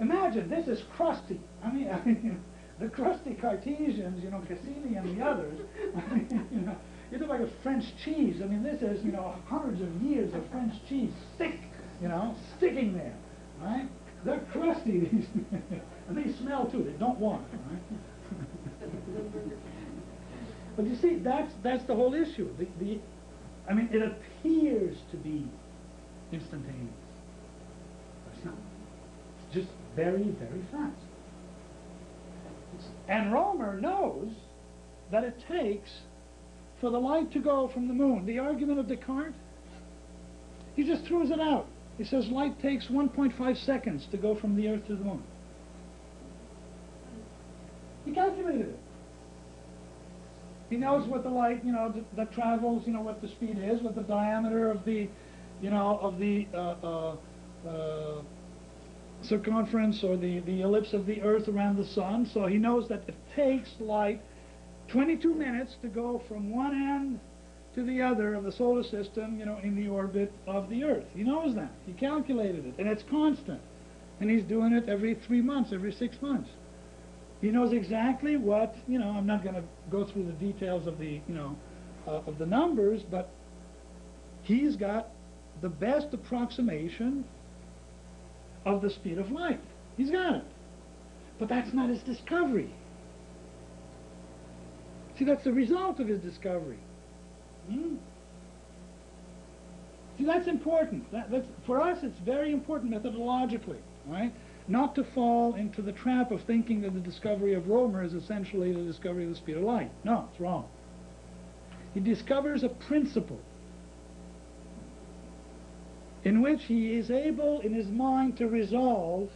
Imagine, this is crusty. I mean the crusty Cartesians, you know, Cassini and the others, I mean, you know, you look like a French cheese. I mean, this is, you know, hundreds of years of French cheese, thick, you know, sticking there, right? They're crusty, these, and they smell too. They don't want, right? But you see, that's the whole issue. I mean, it appears to be instantaneous. It's not. It's just very, very fast. And Rømer knows that it takes for the light to go from the moon. The argument of Descartes, he just throws it out. He says light takes 1.5 seconds to go from the Earth to the moon. He calculated it. He knows what the light, you know, that travels, you know, what the speed is, what the diameter of the, you know, of the circumference or the ellipse of the Earth around the sun. So he knows that it takes light 22 minutes to go from one end to the other of the solar system, you know, in the orbit of the Earth. He knows that. He calculated it, and it's constant. And he's doing it every 3 months, every 6 months. He knows exactly what, you know, I'm not going to go through the details of the, you know, of the numbers, but he's got the best approximation of the speed of light. He's got it. But that's not his discovery. See, that's the result of his discovery. Hmm? See, that's important. That's, for us, it's very important methodologically, right? Not to fall into the trap of thinking that the discovery of Rømer is essentially the discovery of the speed of light. No, it's wrong. He discovers a principle in which he is able, in his mind, to resolve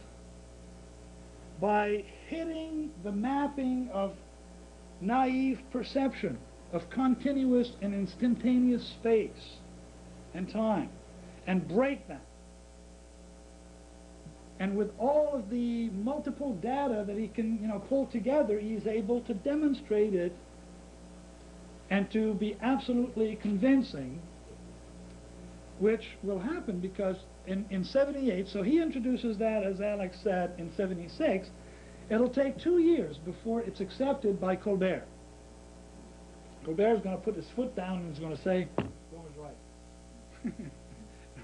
by hitting the mapping of naive perception of continuous and instantaneous space and time, and break that. And with all of the multiple data that he can, you know, pull together, he's able to demonstrate it and to be absolutely convincing, which will happen because in 78, so he introduces that, as Alex said, in 76, it'll take 2 years before it's accepted by Colbert. Colbert's going to put his foot down and he's going to say, Rømer's right.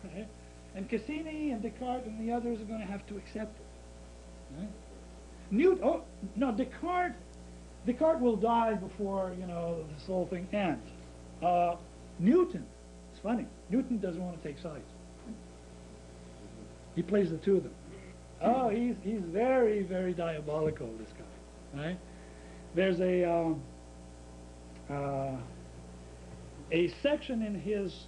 Right? And Cassini and Descartes and the others are going to have to accept it. Right? Newton, oh, no, Descartes will die before, you know, this whole thing ends. Newton, it's funny, Newton doesn't want to take sides. He plays the two of them. Oh, he's very, very diabolical, this guy, right? There's a section in his,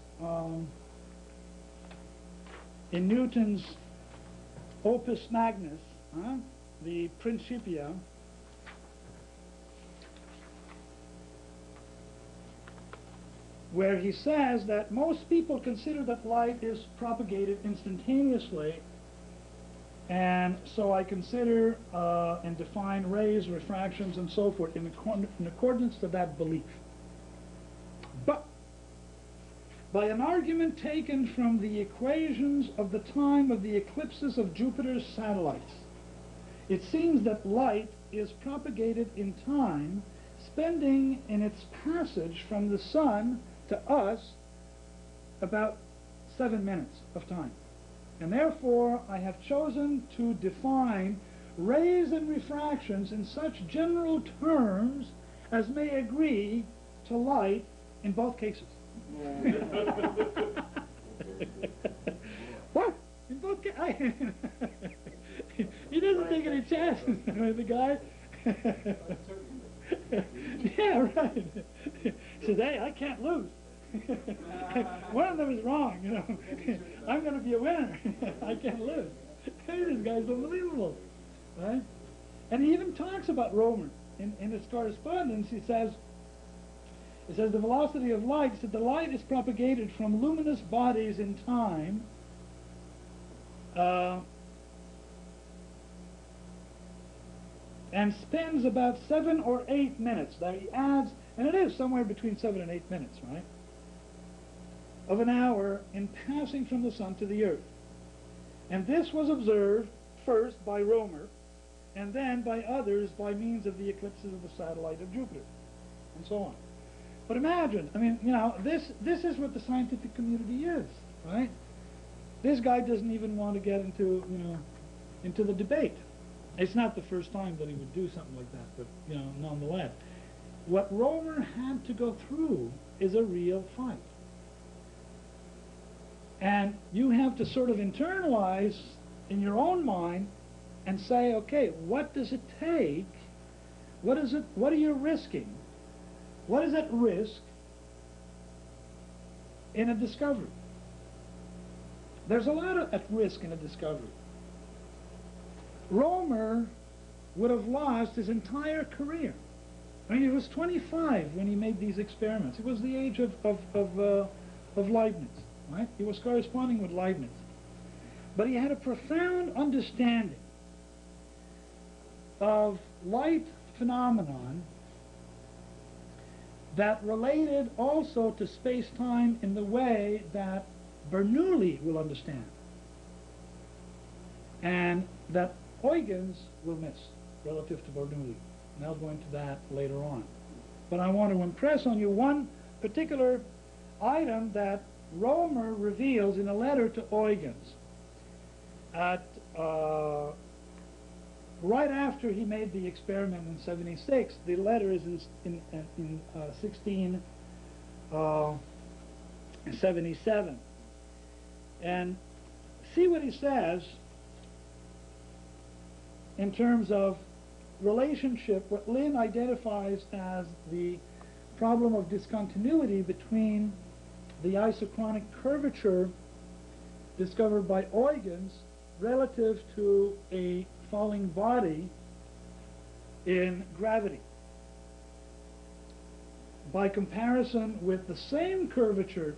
in Newton's Opus Magnus, the Principia, where he says that most people consider that light is propagated instantaneously, and so I consider and define rays, refractions, and so forth in accordance to that belief. But by an argument taken from the equations of the time of the eclipses of Jupiter's satellites, it seems that light is propagated in time, spending in its passage from the sun to us about 7 minutes of time. And therefore, I have chosen to define rays and refractions in such general terms as may agree to light in both cases. What? In both cases? He doesn't take any chances, the guy. Yeah, right. Today, I can't lose. One of them is wrong, you know. I'm going to be a winner. I can't lose. This guy's unbelievable, right? And he even talks about Rømer in his correspondence. He says the velocity of light, that the light is propagated from luminous bodies in time. And spends about 7 or 8 minutes. There he adds, and it is somewhere between 7 and 8 minutes, right, of an hour in passing from the sun to the earth. And this was observed first by Rømer, and then by others by means of the eclipses of the satellite of Jupiter, and so on. But imagine, I mean, you know, this is what the scientific community is, right? This guy doesn't even want to get into, you know, into the debate. It's not the first time that he would do something like that, but, you know, nonetheless. What Rømer had to go through is a real fight. And you have to sort of internalize in your own mind and say, okay, what does it take? What is it? What are you risking? What is at risk in a discovery? There's a lot of at risk in a discovery. Rømer would have lost his entire career. I mean, he was 25 when he made these experiments. It was the age of Leibniz, right? He was corresponding with Leibniz. But he had a profound understanding of light phenomenon that related also to space-time in the way that Bernoulli will understand, and that Huygens will miss relative to Bernoulli. And I'll go into that later on. But I want to impress on you one particular item that Rømer reveals in a letter to Huygens at, right after he made the experiment in 76. The letter is in 1677. And see what he says in terms of relationship, what Lin identifies as the problem of discontinuity between the isochronic curvature discovered by Huygens relative to a falling body in gravity, by comparison with the same curvature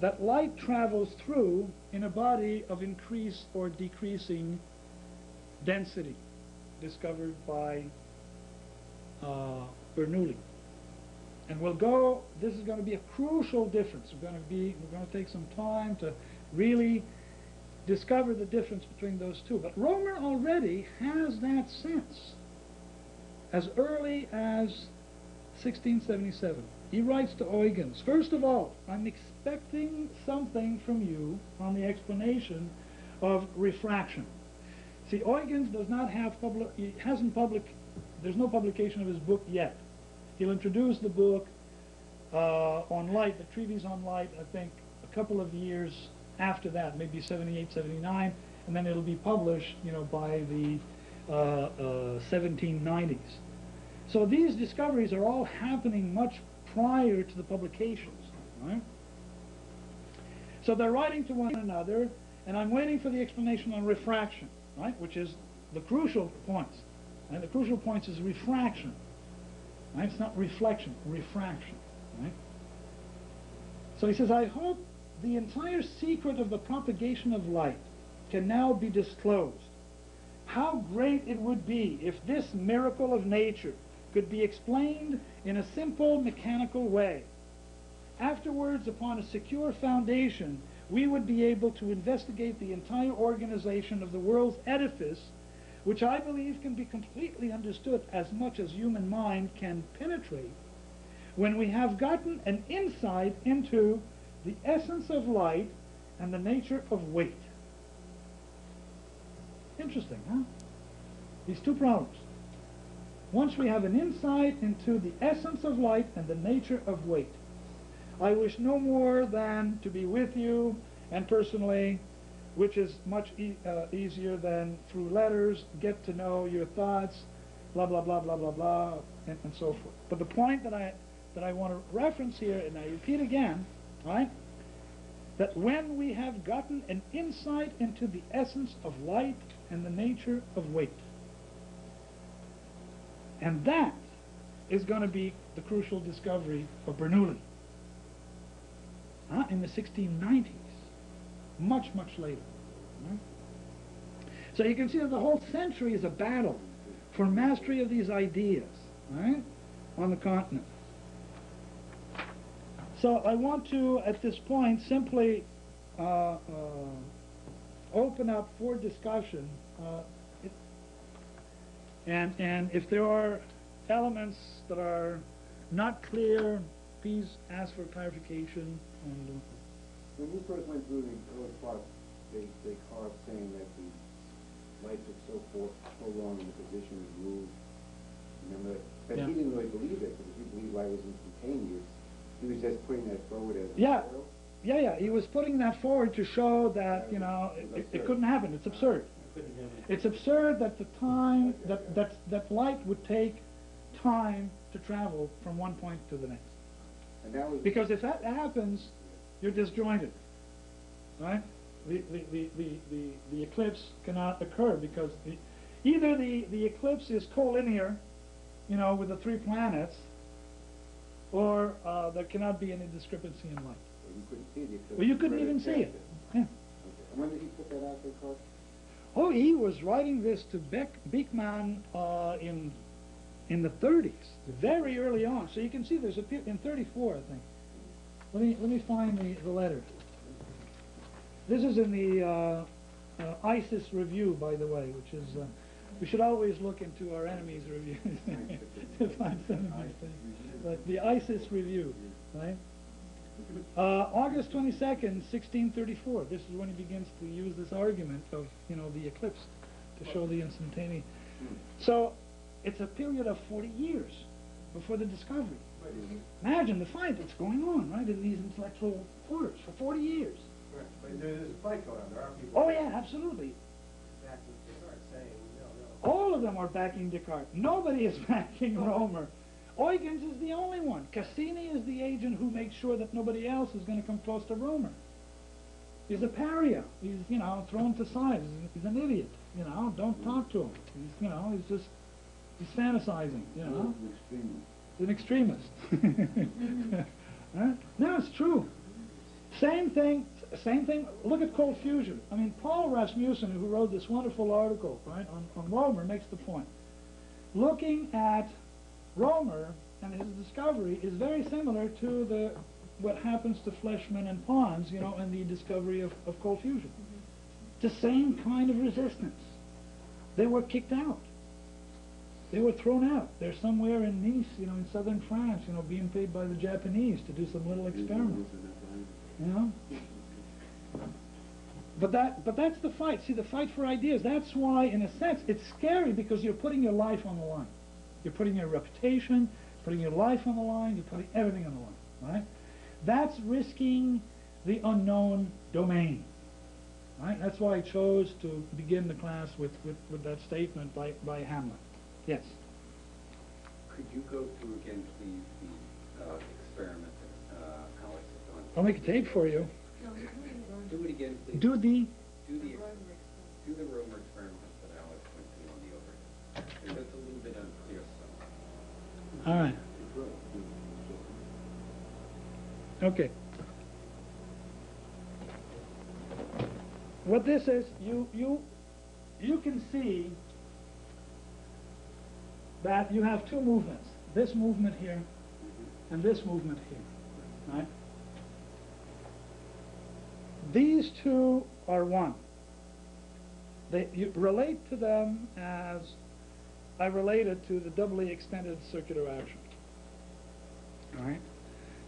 that light travels through in a body of increased or decreasing density discovered by Bernoulli. And we'll go, this is going to be a crucial difference. We're going to take some time to really discover the difference between those two. But Rømer already has that sense as early as 1677. He writes to Huygens, "First of all, I'm expecting something from you on the explanation of refraction." See, Huygens does not have public, he hasn't public, there's no publication of his book yet. He'll introduce the book on light, the Treatise on Light, I think a couple of years after that, maybe 78, 79, and then it'll be published, you know, by the 1790s. So these discoveries are all happening much prior to the publications, right? So they're writing to one another, and I'm waiting for the explanation on refraction, right, which is the crucial points. And the crucial points is refraction. Right? It's not reflection, refraction. Right? So he says, I hope the entire secret of the propagation of light can now be disclosed. How great it would be if this miracle of nature could be explained in a simple mechanical way. Afterwards, upon a secure foundation, we would be able to investigate the entire organization of the world's edifice, which I believe can be completely understood as much as human mind can penetrate, when we have gotten an insight into the essence of light and the nature of weight. Interesting, huh? These two problems. Once we have an insight into the essence of light and the nature of weight, I wish no more than to be with you, and personally, which is much easier than through letters, get to know your thoughts, blah, blah, blah, blah, blah, blah, and so forth. But the point that I want to reference here, and I repeat again, right, that when we have gotten an insight into the essence of light and the nature of weight, and that is going to be the crucial discovery of Bernoulli in the 1690s, much, much later. Right? So you can see that the whole century is a battle for mastery of these ideas, right, on the continent. So I want to, at this point, simply open up for discussion. And if there are elements that are not clear, please ask for clarification. And when you first went through the first part, they carved saying that the light took so long in the position it moved. Remember that? But yeah, he didn't really believe it, because he believed light was instantaneous. He was just putting that forward as yeah. He was putting that forward to show that, you know, it couldn't happen. It's absurd. It's absurd that the time that light would take time to travel from one point to the next. And that was because if that happens, you're disjointed, right? The eclipse cannot occur because either the eclipse is collinear, you know, with the three planets, or there cannot be any discrepancy in light. Well, you couldn't see the eclipse. Well, you couldn't even see it. Yeah. Okay. And when did he put that out there, Carl? Oh, he was writing this to Beeckman in the 30s, very early on. So you can see there's a in 34, I think. Let me find the letter. This is in the ISIS review, by the way, which is we should always look into our enemies' reviews to find some of these things. But the ISIS review, right? August 22nd, 1634. This is when he begins to use this argument of, you know, the eclipse to show the instantaneous. So it's a period of 40 years before the discovery. Imagine the fight that's going on, right, in these intellectual quarters for 40 years. Right, but there's a fight going on. There are people. Oh yeah, absolutely. Backing Descartes, saying no, no. All of them are backing Descartes. Nobody is backing Rømer. Huygens is the only one. Cassini is the agent who makes sure that nobody else is going to come close to Rømer. He's a pariah. He's, you know, thrown to sides. He's an idiot. You know, don't talk to him. He's, you know, he's just, he's fantasizing. You know, he's an extremist. Right? No, it's true. Same thing. Same thing. Look at cold fusion. I mean, Paul Rasmussen, who wrote this wonderful article, right, on Rømer, makes the point. Looking at Rømer and his discovery is very similar to the what happens to Fleischmann and Pons, you know, and the discovery of cold fusion. It's the same kind of resistance. They were kicked out. They were thrown out. They're somewhere in Nice, you know, in southern France, you know, being paid by the Japanese to do some little experiment. You know? But that's the fight. See, the fight for ideas. That's why, in a sense, it's scary, because you're putting your life on the line. You're putting your reputation, putting your life on the line, you're putting everything on the line, right? That's risking the unknown domain, right? That's why I chose to begin the class with that statement by Hamlet. Yes? Could you go through again, please, the experiment that Alex has done? I'll make a tape for you. Do it again, please. Do the Rømer experiment that Alex went through on the overhead. Because that's a little bit unclear. All right. Okay. What this is, you can see that you have two movements, this movement here and this movement here, right? These two are one. You relate to them as I related to the doubly extended circular action, all right?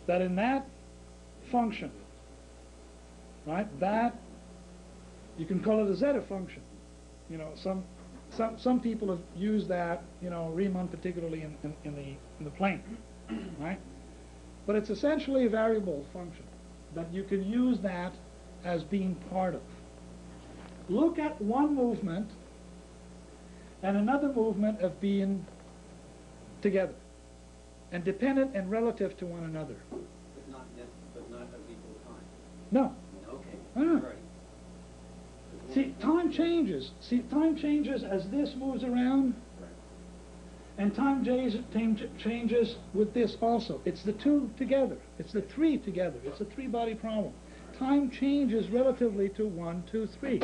That in that function, right, that you can call it a zeta function. You know, some people have used that, you know, Riemann particularly in the plane, right? But it's essentially a variable function that you can use that as being part of. Look at one movement and another movement of being together and dependent and relative to one another. But not of equal time. No. Okay. Right. See, time changes. See, time changes as this moves around, right, and time changes with this also. It's the two together. It's the three together. It's a three-body problem. Time changes relatively to 1, 2, 3.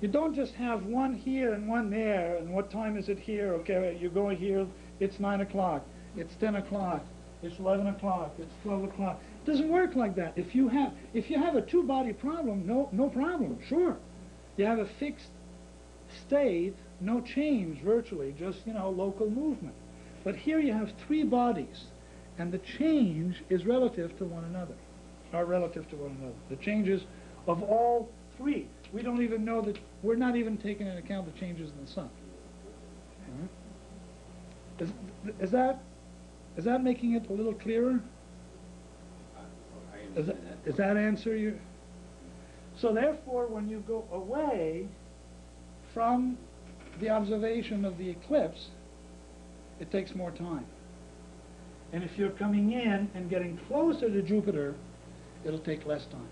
You don't just have one here and one there, and what time is it here? Okay, you go here, it's 9 o'clock, it's 10 o'clock, it's 11 o'clock, it's 12 o'clock. It doesn't work like that. If you have a two-body problem, no problem, sure. You have a fixed state, no change virtually, just, you know, local movement. But here you have three bodies, and the change is relative to one another, or relative to one another. The changes of all three. We don't even know that, we're not even taking into account the changes in the sun. Mm-hmm. Is that making it a little clearer? Does that answer you? So therefore, when you go away from the observation of the eclipse, it takes more time. And if you're coming in and getting closer to Jupiter, it'll take less time.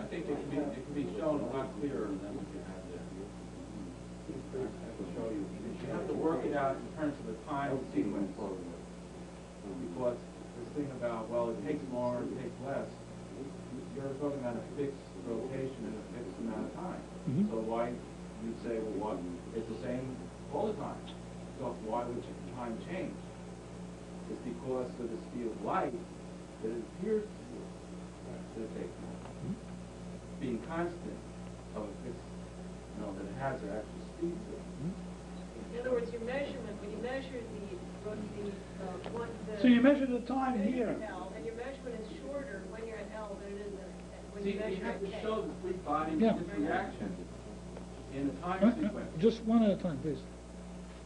I think it can be shown a lot clearer than what you have there. You have to work it out in terms of the time sequence, because this thing about, well, it takes more, it takes less. You're talking about a fixed rotation in a fixed amount of time. Mm-hmm. So why you say, well, what? It's the same all the time. So why would time change? It's because of the speed of light that it appears to take more. Being constant, of it's, you know, that it has an actual speed to it. In other words, your measurement, when you measure so you measure the time here. L, and your measurement is shorter when you're at L than it is when you measure at K. You have to show the three bodies interaction in a time sequence. Just one at a time, please.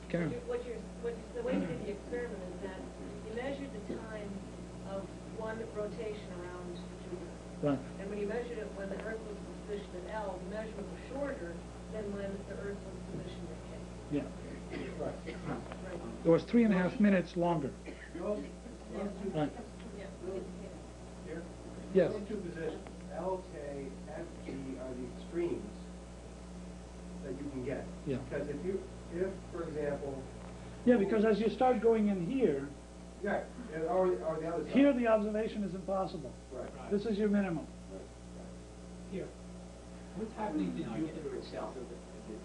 Karen. The way you did the experiment is that you measured the time of one rotation around Jupiter. Right. And when you measured it when the Earth was positioned at L, the measurement was shorter than when the Earth was positioned at K. Yeah. Right. Right. It was 3.5 minutes longer. Right. Yes. Those two positions, L, K, F, G, are the extremes that you can get. Yeah. Because if for example. Yeah, because as you start going in here. Yeah. Or the other side. Here the observation is impossible. Right. Right. This is your minimum. Right. Right. Here. What's happening to Jupiter itself?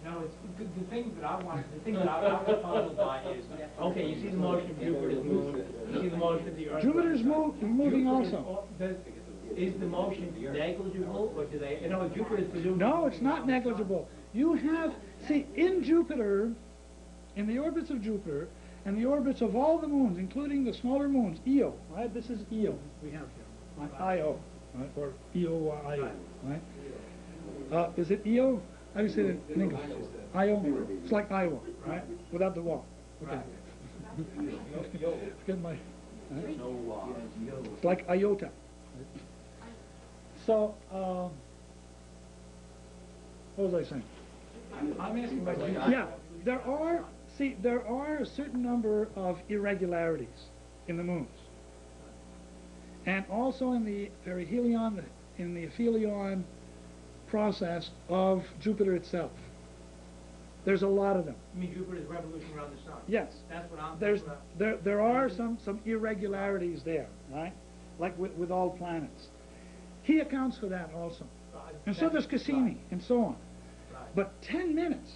No, it's the thing that I'm puzzled by is, okay, you see the motion of Jupiter's move, you see the motion of the Earth. Jupiter's moving also. Is the motion negligible, or do they? You know, Jupiter is presumed. No, it's not negligible. You have, see, in Jupiter, in the orbits of Jupiter, and the orbits of all the moons, including the smaller moons, Io, right? This is Io we have here, Io, right? Or Io or Io, right? Is it Io? How do you say it in English? Iowa. It's like Iowa, right? Without the wall. Okay. Forget my. Right? It's like iota. So, what was I saying? I'm asking about. Yeah, there are. See, there are a certain number of irregularities in the moons, and also in the perihelion, in the aphelion process of Jupiter itself. There's a lot of them. You mean Jupiter's revolution around the sun? Yes. That's what I'm talking about. There are some irregularities there, right? Like with all planets. He accounts for that also. And so does Cassini, and so on. But 10 minutes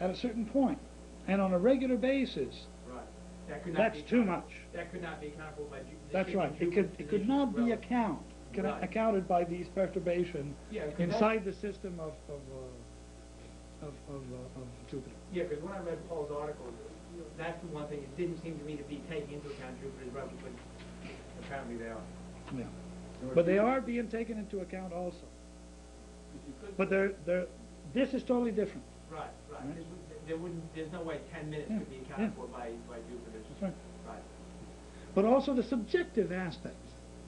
at a certain point, and on a regular basis, that's too much. That could not be accounted by Jupiter. That's right. It could not be accounted by these perturbations inside the system of Jupiter. Yeah, because when I read Paul's article, that's the one thing. It didn't seem to me to be taken into account Jupiter's rupture, but apparently they are. Yeah. But they are being taken into account also. But this is totally different. Right, right. Right? There's no way 10 minutes could be accounted for by Jupiter. That's right. Right. But also the subjective aspect.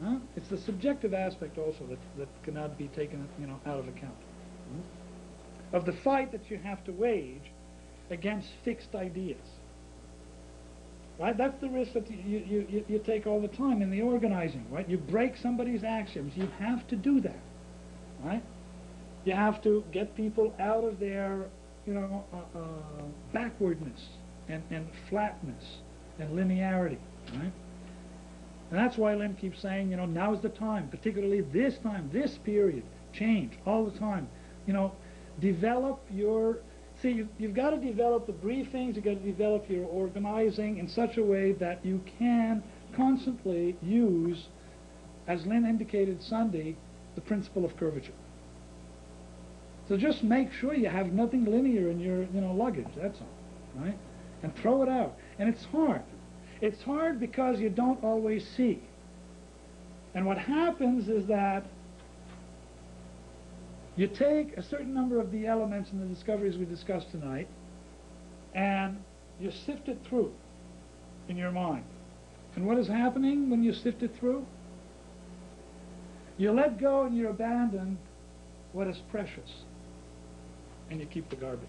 Huh? It's the subjective aspect also that cannot be taken, you know, out of account. Mm-hmm. Of the fight that you have to wage against fixed ideas. Right? That's the risk that you take all the time in the organizing, right? You break somebody's axioms. You have to do that, right? You have to get people out of their, you know, backwardness and flatness and linearity, right? And that's why Lem keeps saying, you know, now is the time, particularly this time, this period, change all the time. You know, develop your... See, you've got to develop the briefings, you've got to develop your organizing in such a way that you can constantly use, as Lynn indicated Sunday, the principle of curvature. So just make sure you have nothing linear in your, you know, luggage, that's all, right? And throw it out. And it's hard. It's hard because you don't always see. And what happens is that you take a certain number of the elements in the discoveries we discussed tonight, and you sift it through in your mind. And what is happening when you sift it through? You let go and you abandon what is precious, and you keep the garbage.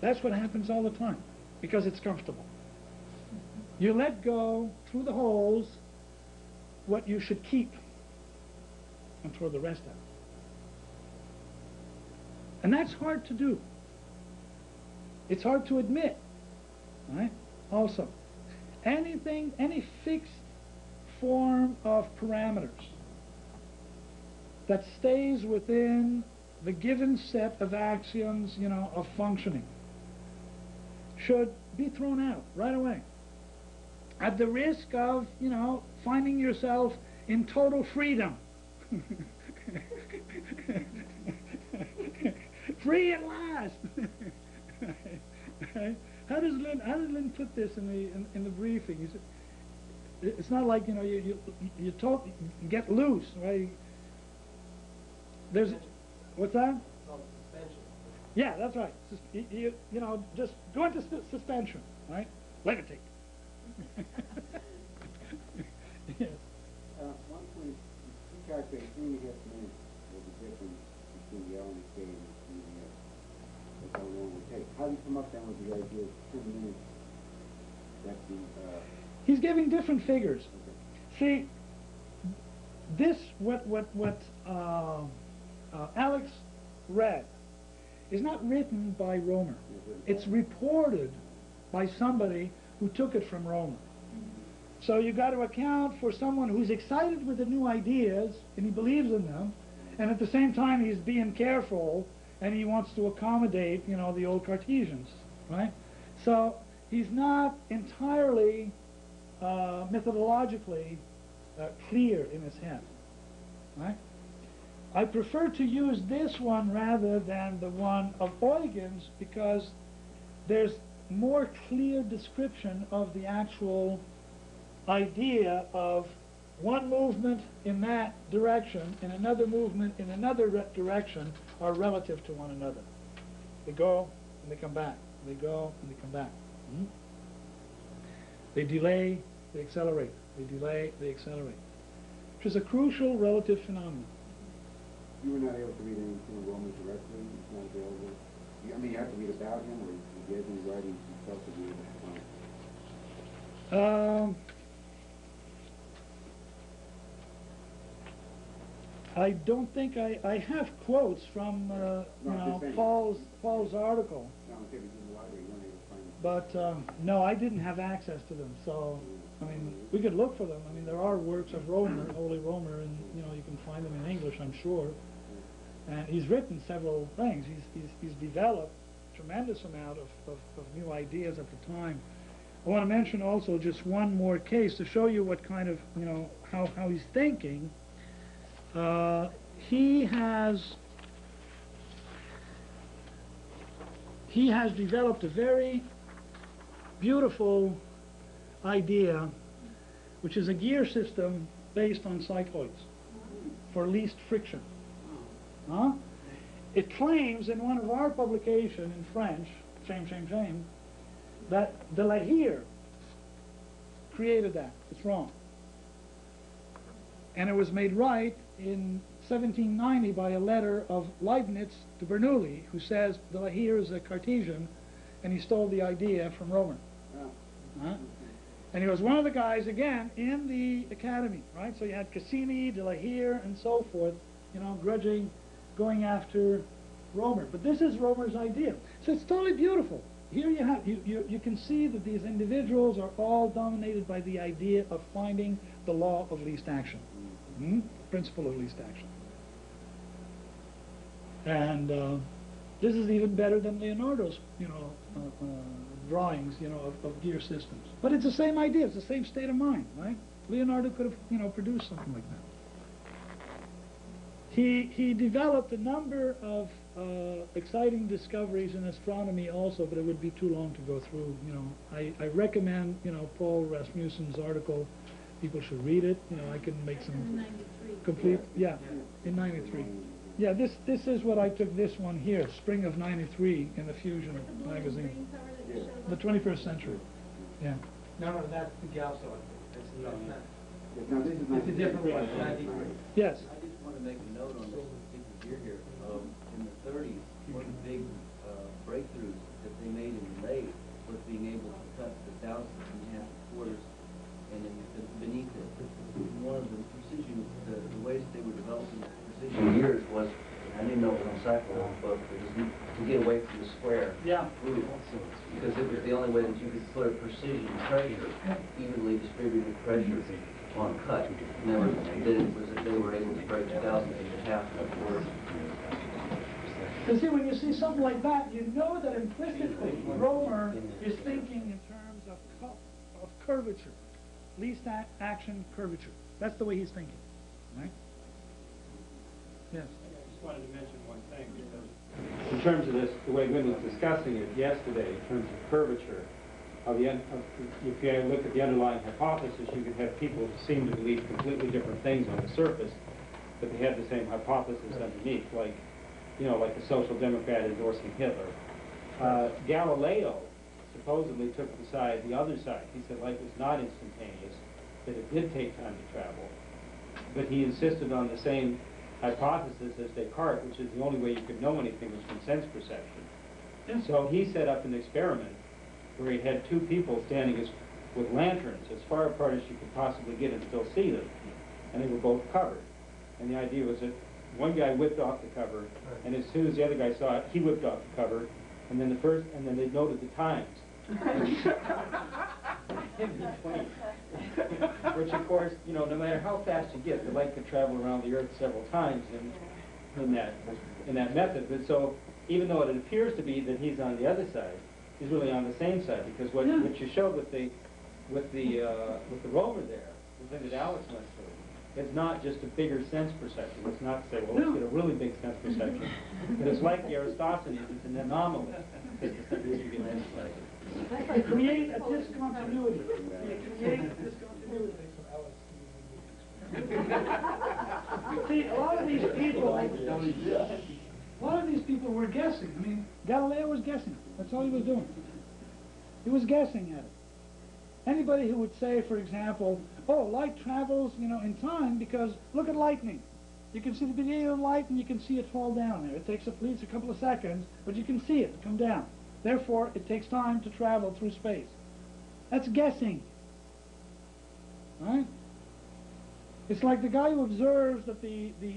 That's what happens all the time, because it's comfortable. You let go through the holes what you should keep, and throw the rest out. And that's hard to do. It's hard to admit, right? Also, anything, any fixed form of parameters that stays within the given set of axioms, you know, of functioning, should be thrown out right away, at the risk of, you know, finding yourself in total freedom. Free at last. How does Lynn put this in the briefing? He said, it's not like, you know, you get loose, right? There's, what's that? Oh, suspension. Yeah, that's right. You know, just go into suspension, right? Levitate. Yes. One point, you have to make the difference between the element and the element. How do you come up then with the idea of 2 minutes? That the he's giving different figures. Okay. See, this what Alex read is not written by Rømer. It's reported by somebody who took it from Rømer. So you've got to account for someone who's excited with the new ideas and he believes in them, and at the same time he's being careful and he wants to accommodate, you know, the old Cartesians, right? So he's not entirely methodologically clear in his head, right? I prefer to use this one rather than the one of Huygens because there's more clear description of the actual idea of one movement in that direction and another movement in another direction are relative to one another. They go and they come back. They go and they come back. Mm-hmm. They delay, they accelerate. They delay, they accelerate. Which is a crucial relative phenomenon. You were not able to read anything of Rømer directly? It's not available? I mean, you have to read about him, or you gave him writings yourself to read about him? I don't think I have quotes from Paul's article, but no, I didn't have access to them. So I mean, we could look for them. I mean, there are works of Rømer, Holy Rømer, and you know, you can find them in English, I'm sure. And he's written several things. He's developed a tremendous amount of new ideas at the time. I want to mention also just one more case to show you what kind of, you know, how he's thinking. He has developed a very beautiful idea, which is a gear system based on cycloids for least friction. Huh? It claims in one of our publications in French, shame, that De La Hire created that. It's wrong. And it was made right in 1790 by a letter of Leibniz to Bernoulli, who says De La Hire is a Cartesian, and he stole the idea from Rømer. Huh? And he was one of the guys, again, in the academy, right? So you had Cassini, De La Hire, and so forth, you know, grudging, going after Rømer. But this is Rømer's idea. So it's totally beautiful. Here you have, you can see that these individuals are all dominated by the idea of finding the law of least action, principle of least action. And this is even better than Leonardo's, you know, drawings, you know, of gear systems. But it's the same idea, it's the same state of mind, right? Leonardo could have, you know, produced something like that. He developed a number of exciting discoveries in astronomy also, but it would be too long to go through. You know, I recommend, you know, Paul Rasmussen's article. People should read it. You know, I can make some complete. Yeah, in 93. Yeah, this is what I took. This one here, spring of 93, in the Fusion magazine, the 21st century. Yeah. No, that's the Gauss one. That's not that. No, this is a different one. 93. Yes. I want to make a note on this particular year here. In the 30s, one of the big breakthroughs that they made in the lathe was being able to cut the thousandths and half the quarters and then beneath it. One of the precision, the ways that they were developing precision gears was, I didn't know it was on cycle, but it was to get away from the square. Yeah. Because it was the only way that you could put a precision pressure, evenly distributed pressure. On cut. Remember, they were able to break the thousandths and half and a quarter. Because see, when you see something like that, you know that implicitly Rømer is thinking in terms of curvature, least action curvature. That's the way he's thinking, right? Yes? I just wanted to mention one thing, because in terms of this, the way Wynne was discussing it yesterday, in terms of curvature, if you look at the underlying hypothesis, you could have people who seem to believe completely different things on the surface, but they have the same hypothesis underneath, like, you know, like the Social Democrat endorsing Hitler. Galileo supposedly took the side, the other side. He said life was not instantaneous, that it did take time to travel, but he insisted on the same hypothesis as Descartes, which is the only way you could know anything was from sense perception. And so he set up an experiment where he had two people standing with lanterns as far apart as you could possibly get and still see them. And they were both covered. And the idea was that one guy whipped off the cover, and as soon as the other guy saw it, he whipped off the cover, and then they noted the times. Which of course, you know, no matter how fast you get, the light could travel around the Earth several times in that method. But so even though it appears to be that he's on the other side, he's really on the same side, because what you showed with the rover there, the thing that Alex went through, it's not just a bigger sense perception. It's not to say, well, let's get a really big sense perception. But it's like Eratosthenes, it's an anomaly. They create a discontinuity. See, a lot of these people were guessing. I mean, Galileo was guessing. That's all he was doing. He was guessing at it. Anybody who would say, for example, oh, light travels, you know, in time because look at lightning. You can see the beginning of light and you can see it fall down there. It takes at least a couple of seconds, but you can see it come down. Therefore, it takes time to travel through space. That's guessing. Right? It's like the guy who observes that the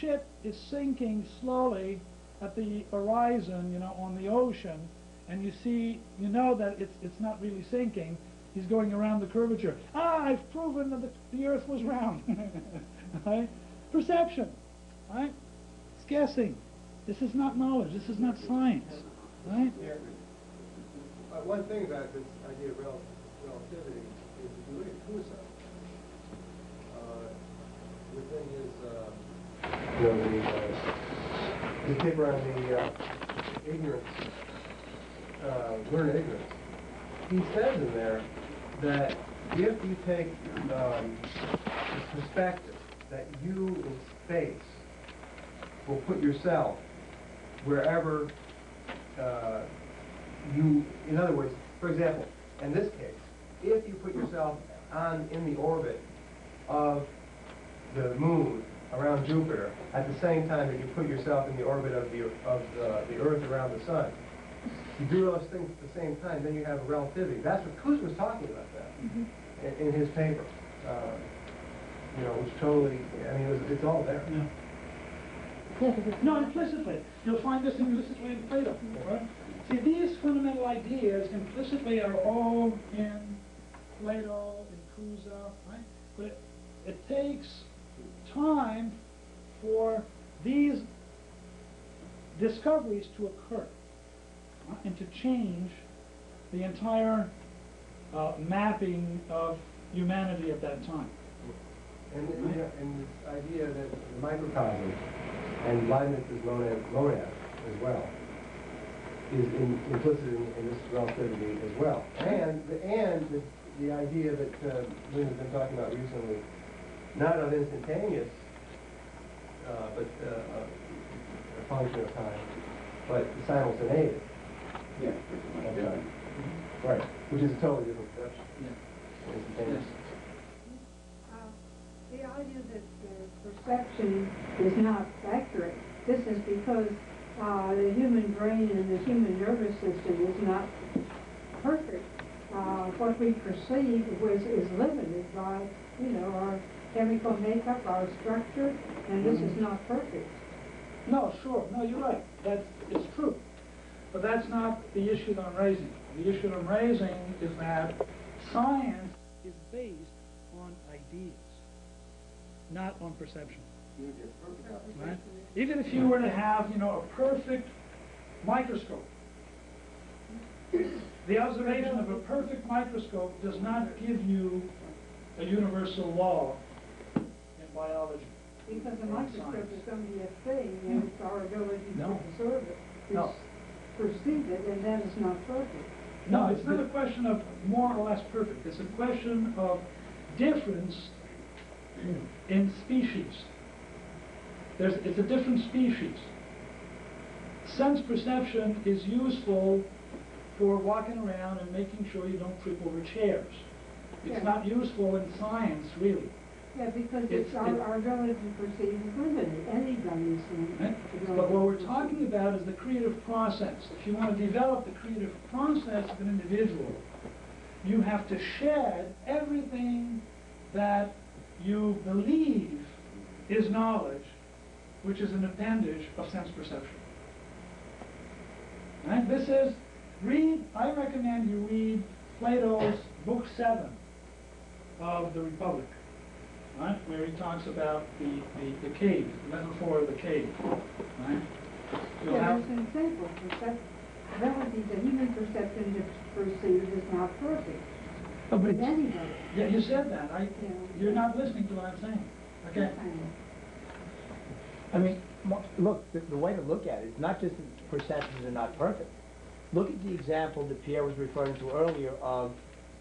ship is sinking slowly at the horizon, you know, on the ocean, and you see, you know that it's not really sinking. He's going around the curvature. Ah, I've proven that the Earth was round. Right? Perception. Right? It's guessing. This is not knowledge. This is not science. Right? Yeah. One thing about this idea of relativity is if you look at Cusa, within his the paper on the ignorance, learned ignorance, he says in there that if you take this perspective that you in space will put yourself wherever you, in other words, for example, in this case, if you put yourself in the orbit of the moon around Jupiter at the same time that you put yourself in the orbit of the Earth around the sun, you do those things at the same time, then you have relativity. That's what Cusa was talking about, that in his paper. You know, which totally, I mean, it's all there. Yeah. No, implicitly. You'll find this implicitly in Plato. Right? See, these fundamental ideas implicitly are all in Plato, in Cusa, right? But it takes time for these discoveries to occur, right? And to change the entire mapping of humanity at that time. And this idea that the microcosm and Leibniz's monad as well is implicit in this relativity as well. And the idea that Lynn has been talking about recently, not of instantaneous, but a function of time, but simultaneous. Yeah. Right. Which is a totally different perception. Yeah. Instantaneous. Yes. The idea that perception is not accurate, this is because the human brain and the human nervous system is not perfect. What we perceive is limited by, you know, our chemical makeup, our structure, and this is not perfect. No, sure. No, you're right. It's true. But that's not the issue that I'm raising. The issue that I'm raising is that science is based on ideas, not on perception. Right? Even if you were to have, you know, a perfect microscope, the observation of a perfect microscope does not give you a universal law in biology. Because the microscope is going to be a thing, and it's our ability to observe it, perceive it, and that is not perfect. No, it's not a question of more or less perfect. It's a question of difference in species. It's a different species. Sense perception is useful for walking around and making sure you don't trip over chairs. It's not useful in science, really. Yeah, because our ability to perceive is limited. Anybody's limited. But what we're talking about is the creative process. If you want to develop the creative process of an individual, you have to shed everything that you believe is knowledge, which is an appendage of sense perception. Right? This is, I recommend you read Plato's Book 7 of the Republic, right? Where he talks about the cave, the metaphor of the cave. Right? There's an example. That would be the human perception that perceived is not perfect. Oh, but yeah, you said that. You're not listening to what I'm saying. Okay. I mean, look, the way to look at it is not just that perceptions are not perfect. Look at the example that Pierre was referring to earlier of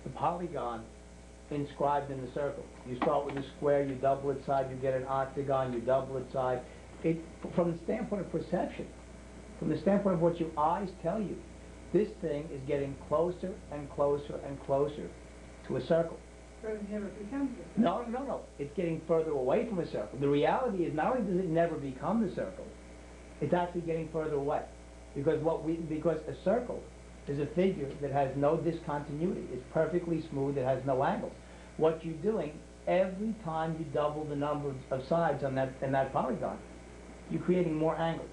the polygon inscribed in the circle. You start with a square, you double its side, you get an octagon, you double its side. From the standpoint of perception, from the standpoint of what your eyes tell you, this thing is getting closer and closer and closer to a circle. It never becomes a circle. No. It's getting further away from a circle. The reality is, not only does it never become the circle, it's actually getting further away. Because because a circle is a figure that has no discontinuity. It's perfectly smooth. It has no angles. What you're doing every time you double the number of sides on that polygon, you're creating more angles.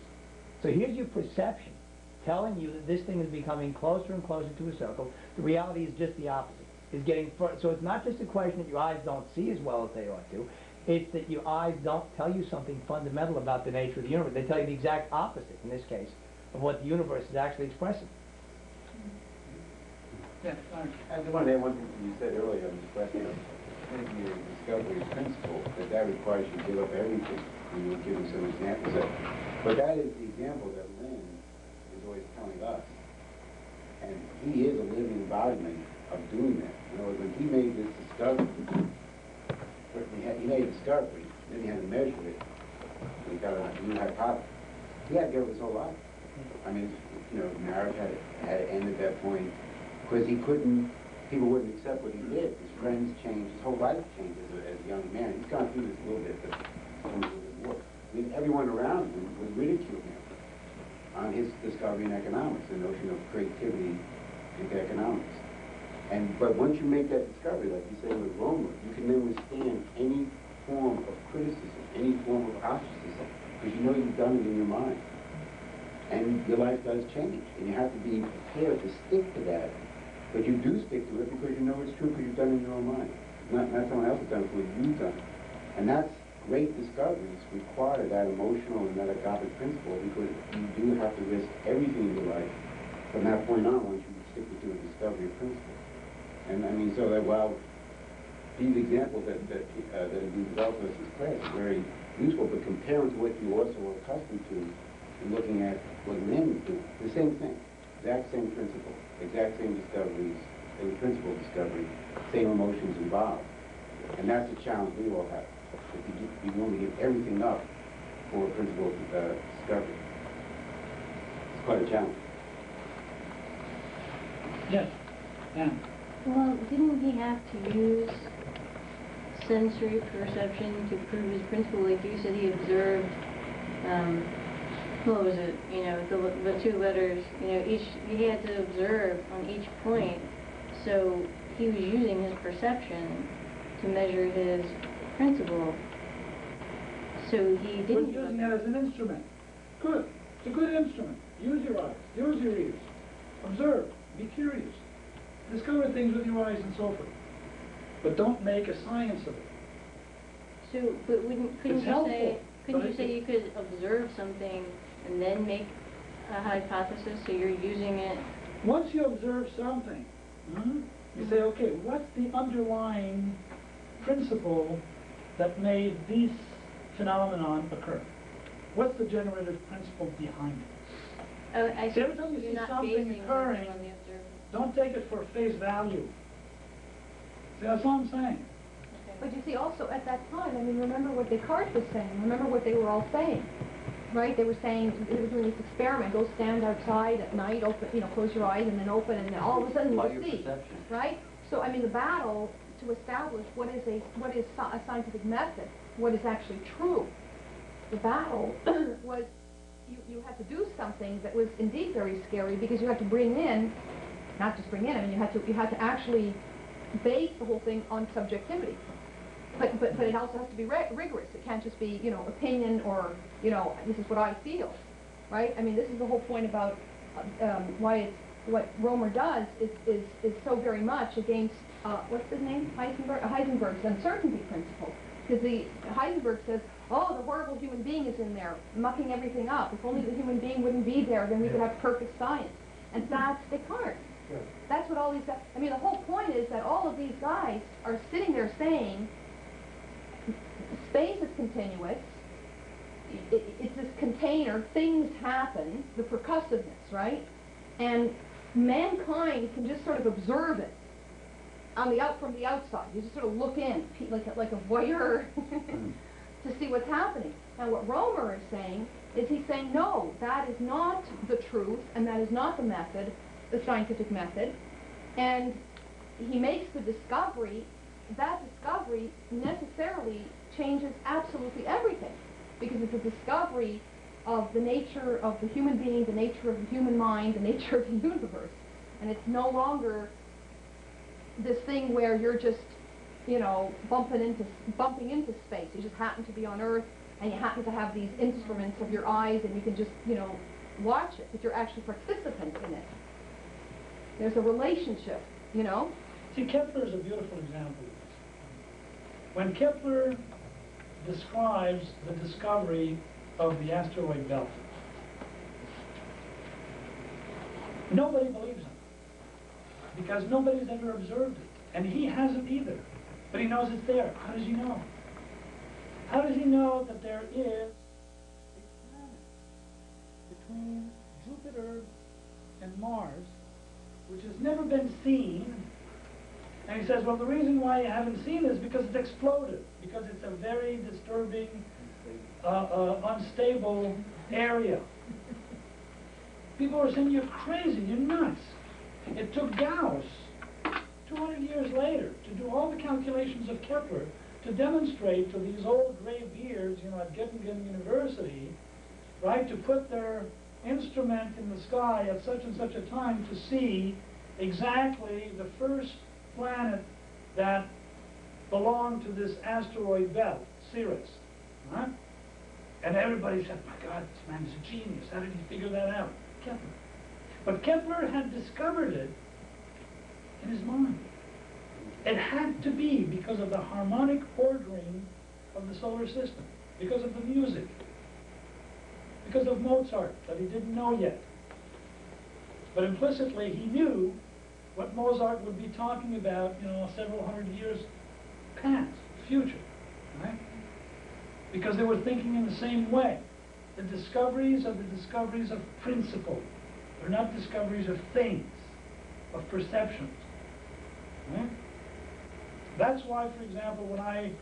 So here's your perception telling you that this thing is becoming closer and closer to a circle. The reality is just the opposite. is getting further. So it's not just a question that your eyes don't see as well as they ought to. It's that your eyes don't tell you something fundamental about the nature of the universe. They tell you the exact opposite, in this case, of what the universe is actually expressing. Yeah, I just want to add one thing you said earlier on this question. I think your discovery principle, that requires you to give up everything. You were giving some examples of it. But that is the example that Lynn is always telling us. And he is a living embodiment of doing that. In other words, when he made this discovery, he made a discovery, then he had to measure it, and he got a new hypothesis. He had to give up his whole life. I mean, you know, marriage had to end at that point, because he couldn't, people wouldn't accept what he did. His friends changed, his whole life changed as a young man. He's gone through this a little bit, but his work. I mean, everyone around him was ridiculing him on his discovery in economics, the notion of creativity in economics. But once you make that discovery, like you say with Rømer, you can then withstand any form of criticism, any form of ostracism, because you know you've done it in your mind. And your life does change, and you have to be prepared to stick to that. But you do stick to it because you know it's true, because you've done it in your own mind. Not someone else has done it, but you've done it. And that's great discoveries require that emotional and that agape principle, because you do have to risk everything in your life from that point on once you stick to a discovery of principle. And I mean, so that while these examples that have been developed in this class are very useful, but compare them to what you also are accustomed to in looking at what men do, the same thing, exact same principle, exact same discoveries, same principle discovery, same emotions involved. And that's the challenge we all have. You want to give everything up for a principle discovery. It's quite a challenge. Yes. Yeah. Well, didn't he have to use sensory perception to prove his principle? Like you said, he observed, what was it, you know, the two letters, you know, he had to observe on each point, so he was using his perception to measure his principle. So he didn't... But using that as an instrument. Good. It's a good instrument. Use your eyes. Use your ears. Observe. Be curious. Discover things with your eyes and so forth, but don't make a science of it. So, but couldn't you say you could observe something and then make a hypothesis? So you're using it. Once you observe something, you say, okay, what's the underlying principle that made these phenomenon occur? What's the generative principle behind it? Oh, I see. Every time you see something occurring, don't take it for face value. See, that's what I'm saying. Okay. But you see, also at that time, I mean, remember what Descartes was saying. Remember what they were all saying, right? They were saying, they were doing this experiment. Go stand outside at night, open, you know, close your eyes, and then open, and then all of a sudden you see, perception. Right? So, I mean, the battle to establish what is a scientific method, what is actually true. The battle was you had to do something that was indeed very scary, because you had to bring in. Not just bring in. I mean, you had to actually base the whole thing on subjectivity. But it also has to be rigorous. It can't just be, you know, opinion or, you know, this is what I feel, right? I mean, this is the whole point about why it's what Rømer does is so very much against what's his name, Heisenberg's uncertainty principle, because Heisenberg says, oh, the horrible human being is in there mucking everything up. If only the human being wouldn't be there, then we could have perfect science. And that's Descartes. Sure. That's what all these guys, I mean, the whole point is that all of these guys are sitting there saying space is continuous, it's this container, things happen, the percussiveness, right? And mankind can just sort of observe it from the outside. You just sort of look in, like a voyeur, to see what's happening. Now what Rømer is saying is he's saying, no, that is not the truth, and that is not the method, the scientific method, and he makes the discovery. That discovery necessarily changes absolutely everything, because it's a discovery of the nature of the human being, the nature of the human mind, the nature of the universe, and it's no longer this thing where you're just, you know, bumping into space. You just happen to be on Earth, and you happen to have these instruments of your eyes, and you can just, you know, watch it, but you're actually participants in it. There's a relationship, you know? See, Kepler is a beautiful example of this. When Kepler describes the discovery of the asteroid belt, nobody believes him because nobody's ever observed it, and he hasn't either, but he knows it's there. How does he know? How does he know that there is a planet between Jupiter and Mars which has never been seen? And he says, well, the reason why you haven't seen is because it's exploded, because it's a very disturbing, unstable area. People were saying, you're crazy, you're nuts. It took Gauss 200 years later to do all the calculations of Kepler to demonstrate to these old gray beards, you know, at Göttingen University, right, to put their instrument in the sky at such and such a time to see exactly the first planet that belonged to this asteroid belt, Ceres. Right? And everybody said, my God, this man is a genius. How did he figure that out? Kepler. But Kepler had discovered it in his mind. It had to be because of the harmonic ordering of the solar system, because of the music, because of Mozart that he didn't know yet. But implicitly he knew what Mozart would be talking about, you know, several hundred years past, future, right? Because they were thinking in the same way. The discoveries are the discoveries of principle. They're not discoveries of things, of perceptions. Right? That's why, for example, when I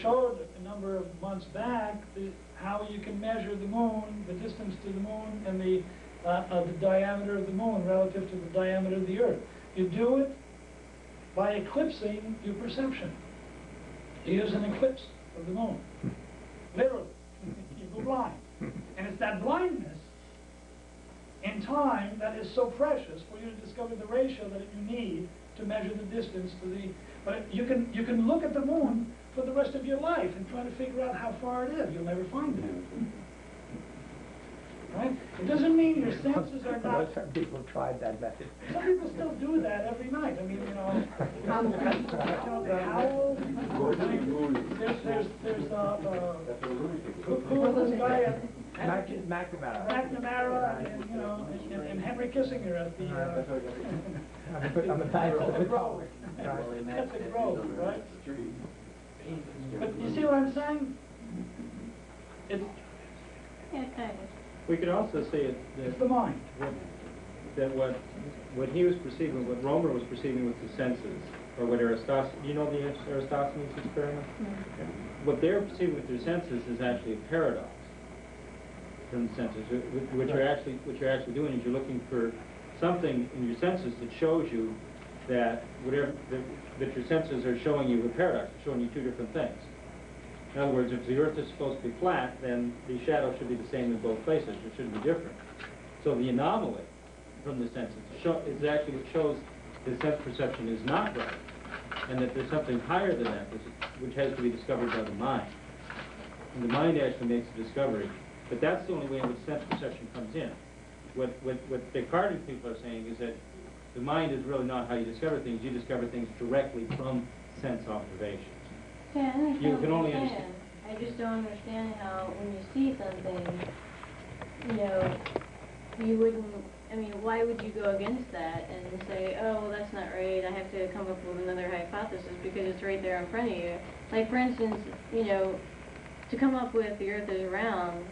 showed a number of months back how you can measure the moon, the distance to the moon, and the diameter of the moon relative to the diameter of the Earth. You do it by eclipsing your perception. You use an eclipse of the moon. Literally. You go blind. And it's that blindness in time that is so precious for you to discover the ratio that you need to measure the distance to the... But you can look at the moon for the rest of your life and try to figure out how far it is. You'll never find it. Right? It doesn't mean your senses are not... Some people tried that method. Some people still do that every night. I mean, you know... the owl... There's this guy at... McNamara and Henry Kissinger at the... on the back of the Grove. That's the Grove, right? But you see what I'm saying? It's... We could also say that... It's the mind. That what he was perceiving, what Rømer was perceiving with the senses, or what Eratosthenes... You know the Eratosthenes experiment? Yeah. What they're perceiving with their senses is actually a paradox. From the senses, what you're actually doing is you're looking for something in your senses that shows you that whatever that your senses are showing you a paradox, they're showing you two different things. In other words, if the Earth is supposed to be flat, then the shadow should be the same in both places. It shouldn't be different. So the anomaly from the senses is actually what shows the sense perception is not right, and that there's something higher than that, which has to be discovered by the mind. And the mind actually makes the discovery. But that's the only way in which sense perception comes in. What Descartes people are saying is that the mind is really not how you discover things. You discover things directly from sense observations. Yeah, and I can only understand. I just don't understand how when you see something, you know, you wouldn't. I mean, why would you go against that and say, oh, well, that's not right. I have to come up with another hypothesis because it's right there in front of you. Like, for instance, you know, to come up with the Earth is round.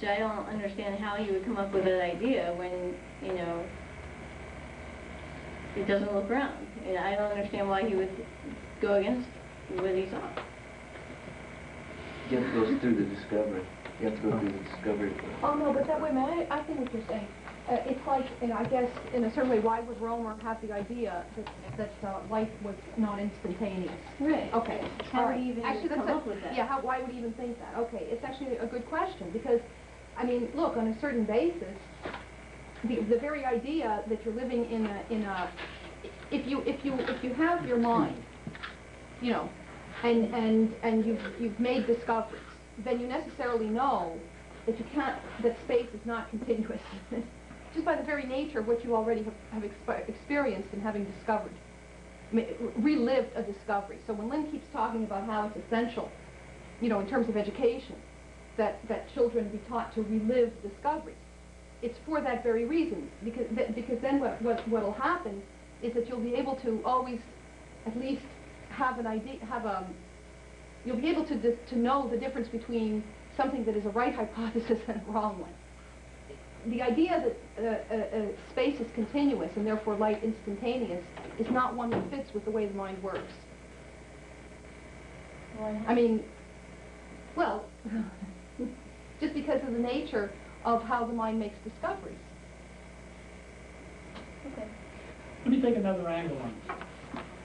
So I don't understand how you would come up with that idea when, you know, it doesn't look round. And I don't understand why he would go against what he saw. You have to go through the discovery. You have to go through the discovery. Oh, no, but that way, man, I think what you're saying, it's like, and I guess, in a certain way, why would Rømer have the idea that life was not instantaneous? Right. Okay. How would he even come up with that? Yeah, why would he even think that? Okay, it's actually a good question, because, I mean, look, on a certain basis, the very idea that you're living in a if you have your mind, you know, and you've made discoveries, then you necessarily know that you can't, that space is not continuous. Just by the very nature of what you already have experienced and having discovered. relived a discovery. So when Lynn keeps talking about how it's essential, you know, in terms of education, that children be taught to relive discoveries, it's for that very reason, because then what'll happen is that you'll be able to always at least have an idea, you'll be able to know the difference between something that is a right hypothesis and a wrong one. The idea that space is continuous and therefore light instantaneous is not one that fits with the way the mind works. I mean, well, just because of the nature of how the mind makes discoveries. Okay. Let me take another angle on this,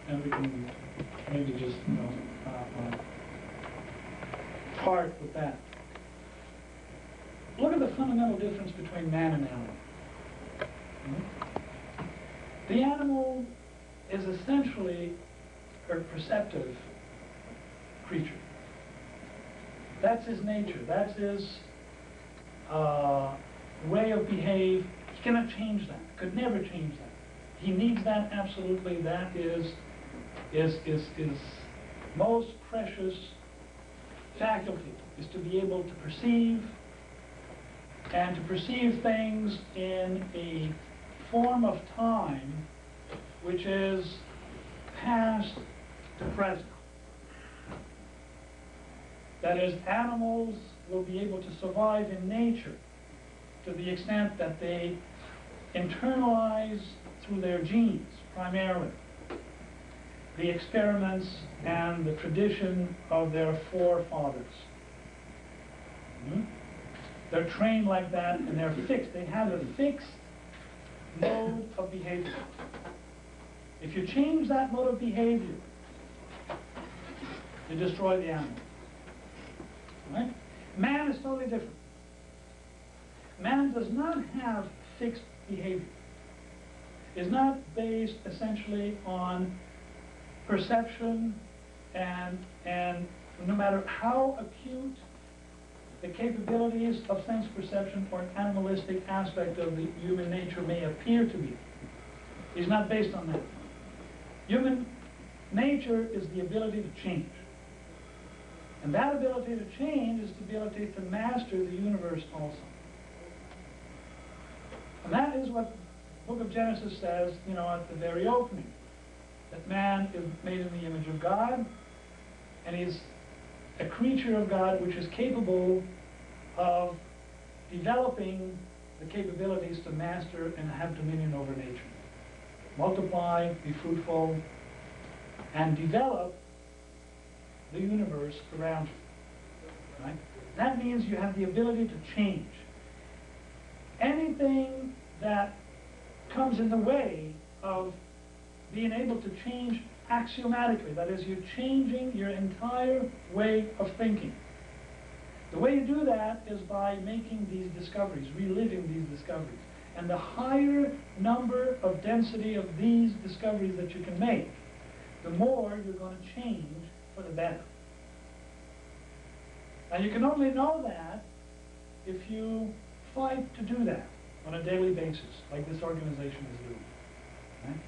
and we can maybe just, you know, part with that. Look at the fundamental difference between man and animal. The animal is essentially a perceptive creature. That's his nature. That's his way of behave. He cannot change that. Could never change that. He needs that absolutely. That is most precious faculty, is to be able to perceive, and to perceive things in a form of time which is past to present. That is, animals will be able to survive in nature to the extent that they internalize through their genes, primarily, the experiments and the tradition of their forefathers. They're trained like that, and they're fixed. They have a fixed mode of behavior. If you change that mode of behavior, you destroy the animal. Right? Man is totally different. Man does not have fixed behavior. It's not based essentially on perception, and no matter how acute the capabilities of sense perception or an animalistic aspect of the human nature may appear to be, is not based on that. Human nature is the ability to change. And that ability to change is the ability to master the universe also. And that is what the book of Genesis says, you know, at the very opening, that man is made in the image of God, and he's a creature of God which is capable of developing the capabilities to master and have dominion over nature. Multiply, be fruitful, and develop the universe around you. Right? That means you have the ability to change. Anything that comes in the way of being able to change axiomatically, that is, you're changing your entire way of thinking. The way you do that is by making these discoveries, reliving these discoveries. And the higher number of density of these discoveries that you can make, the more you're going to change for the better. And you can only know that if you fight to do that on a daily basis, like this organization is doing. Right?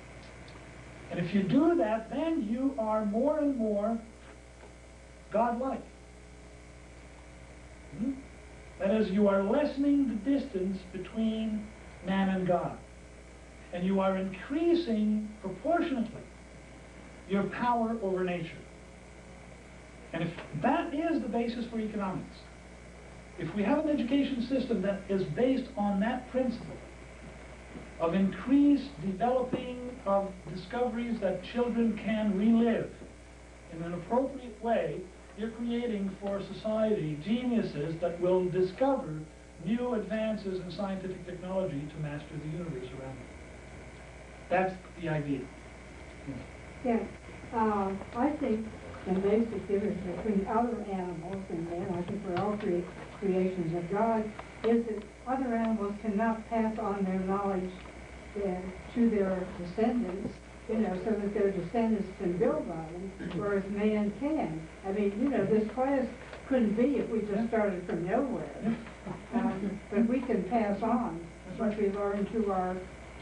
And if you do that, then you are more and more God-like. That is, you are lessening the distance between man and God. And you are increasing proportionately your power over nature. And if that is the basis for economics, if we have an education system that is based on that principle of increased developing of discoveries that children can relive in an appropriate way, you're creating for society geniuses that will discover new advances in scientific technology to master the universe around them. That's the idea. Yes, I think the basic difference between other animals and man, I think we're all creations of God, is that other animals cannot pass on their knowledge to their descendants, you know, so that their descendants can build on them, whereas man can. I mean, you know, this class couldn't be if we just started from nowhere. But we can pass on what we learn to our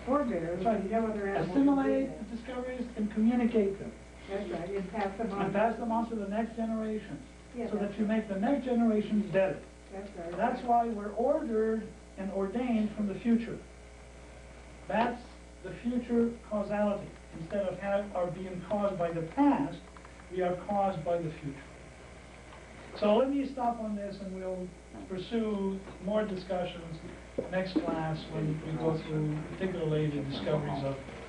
coordinator. That's right. You know, assimilate the discoveries and communicate them. That's right. And pass them on. And pass them on to the next generations. Yeah, so that you make the next generations better. That's right. That's why we're ordered and ordained from the future. That's the future causality. Instead of being caused by the past, we are caused by the future. So let me stop on this, and we'll pursue more discussions next class when we go through particularly the discoveries of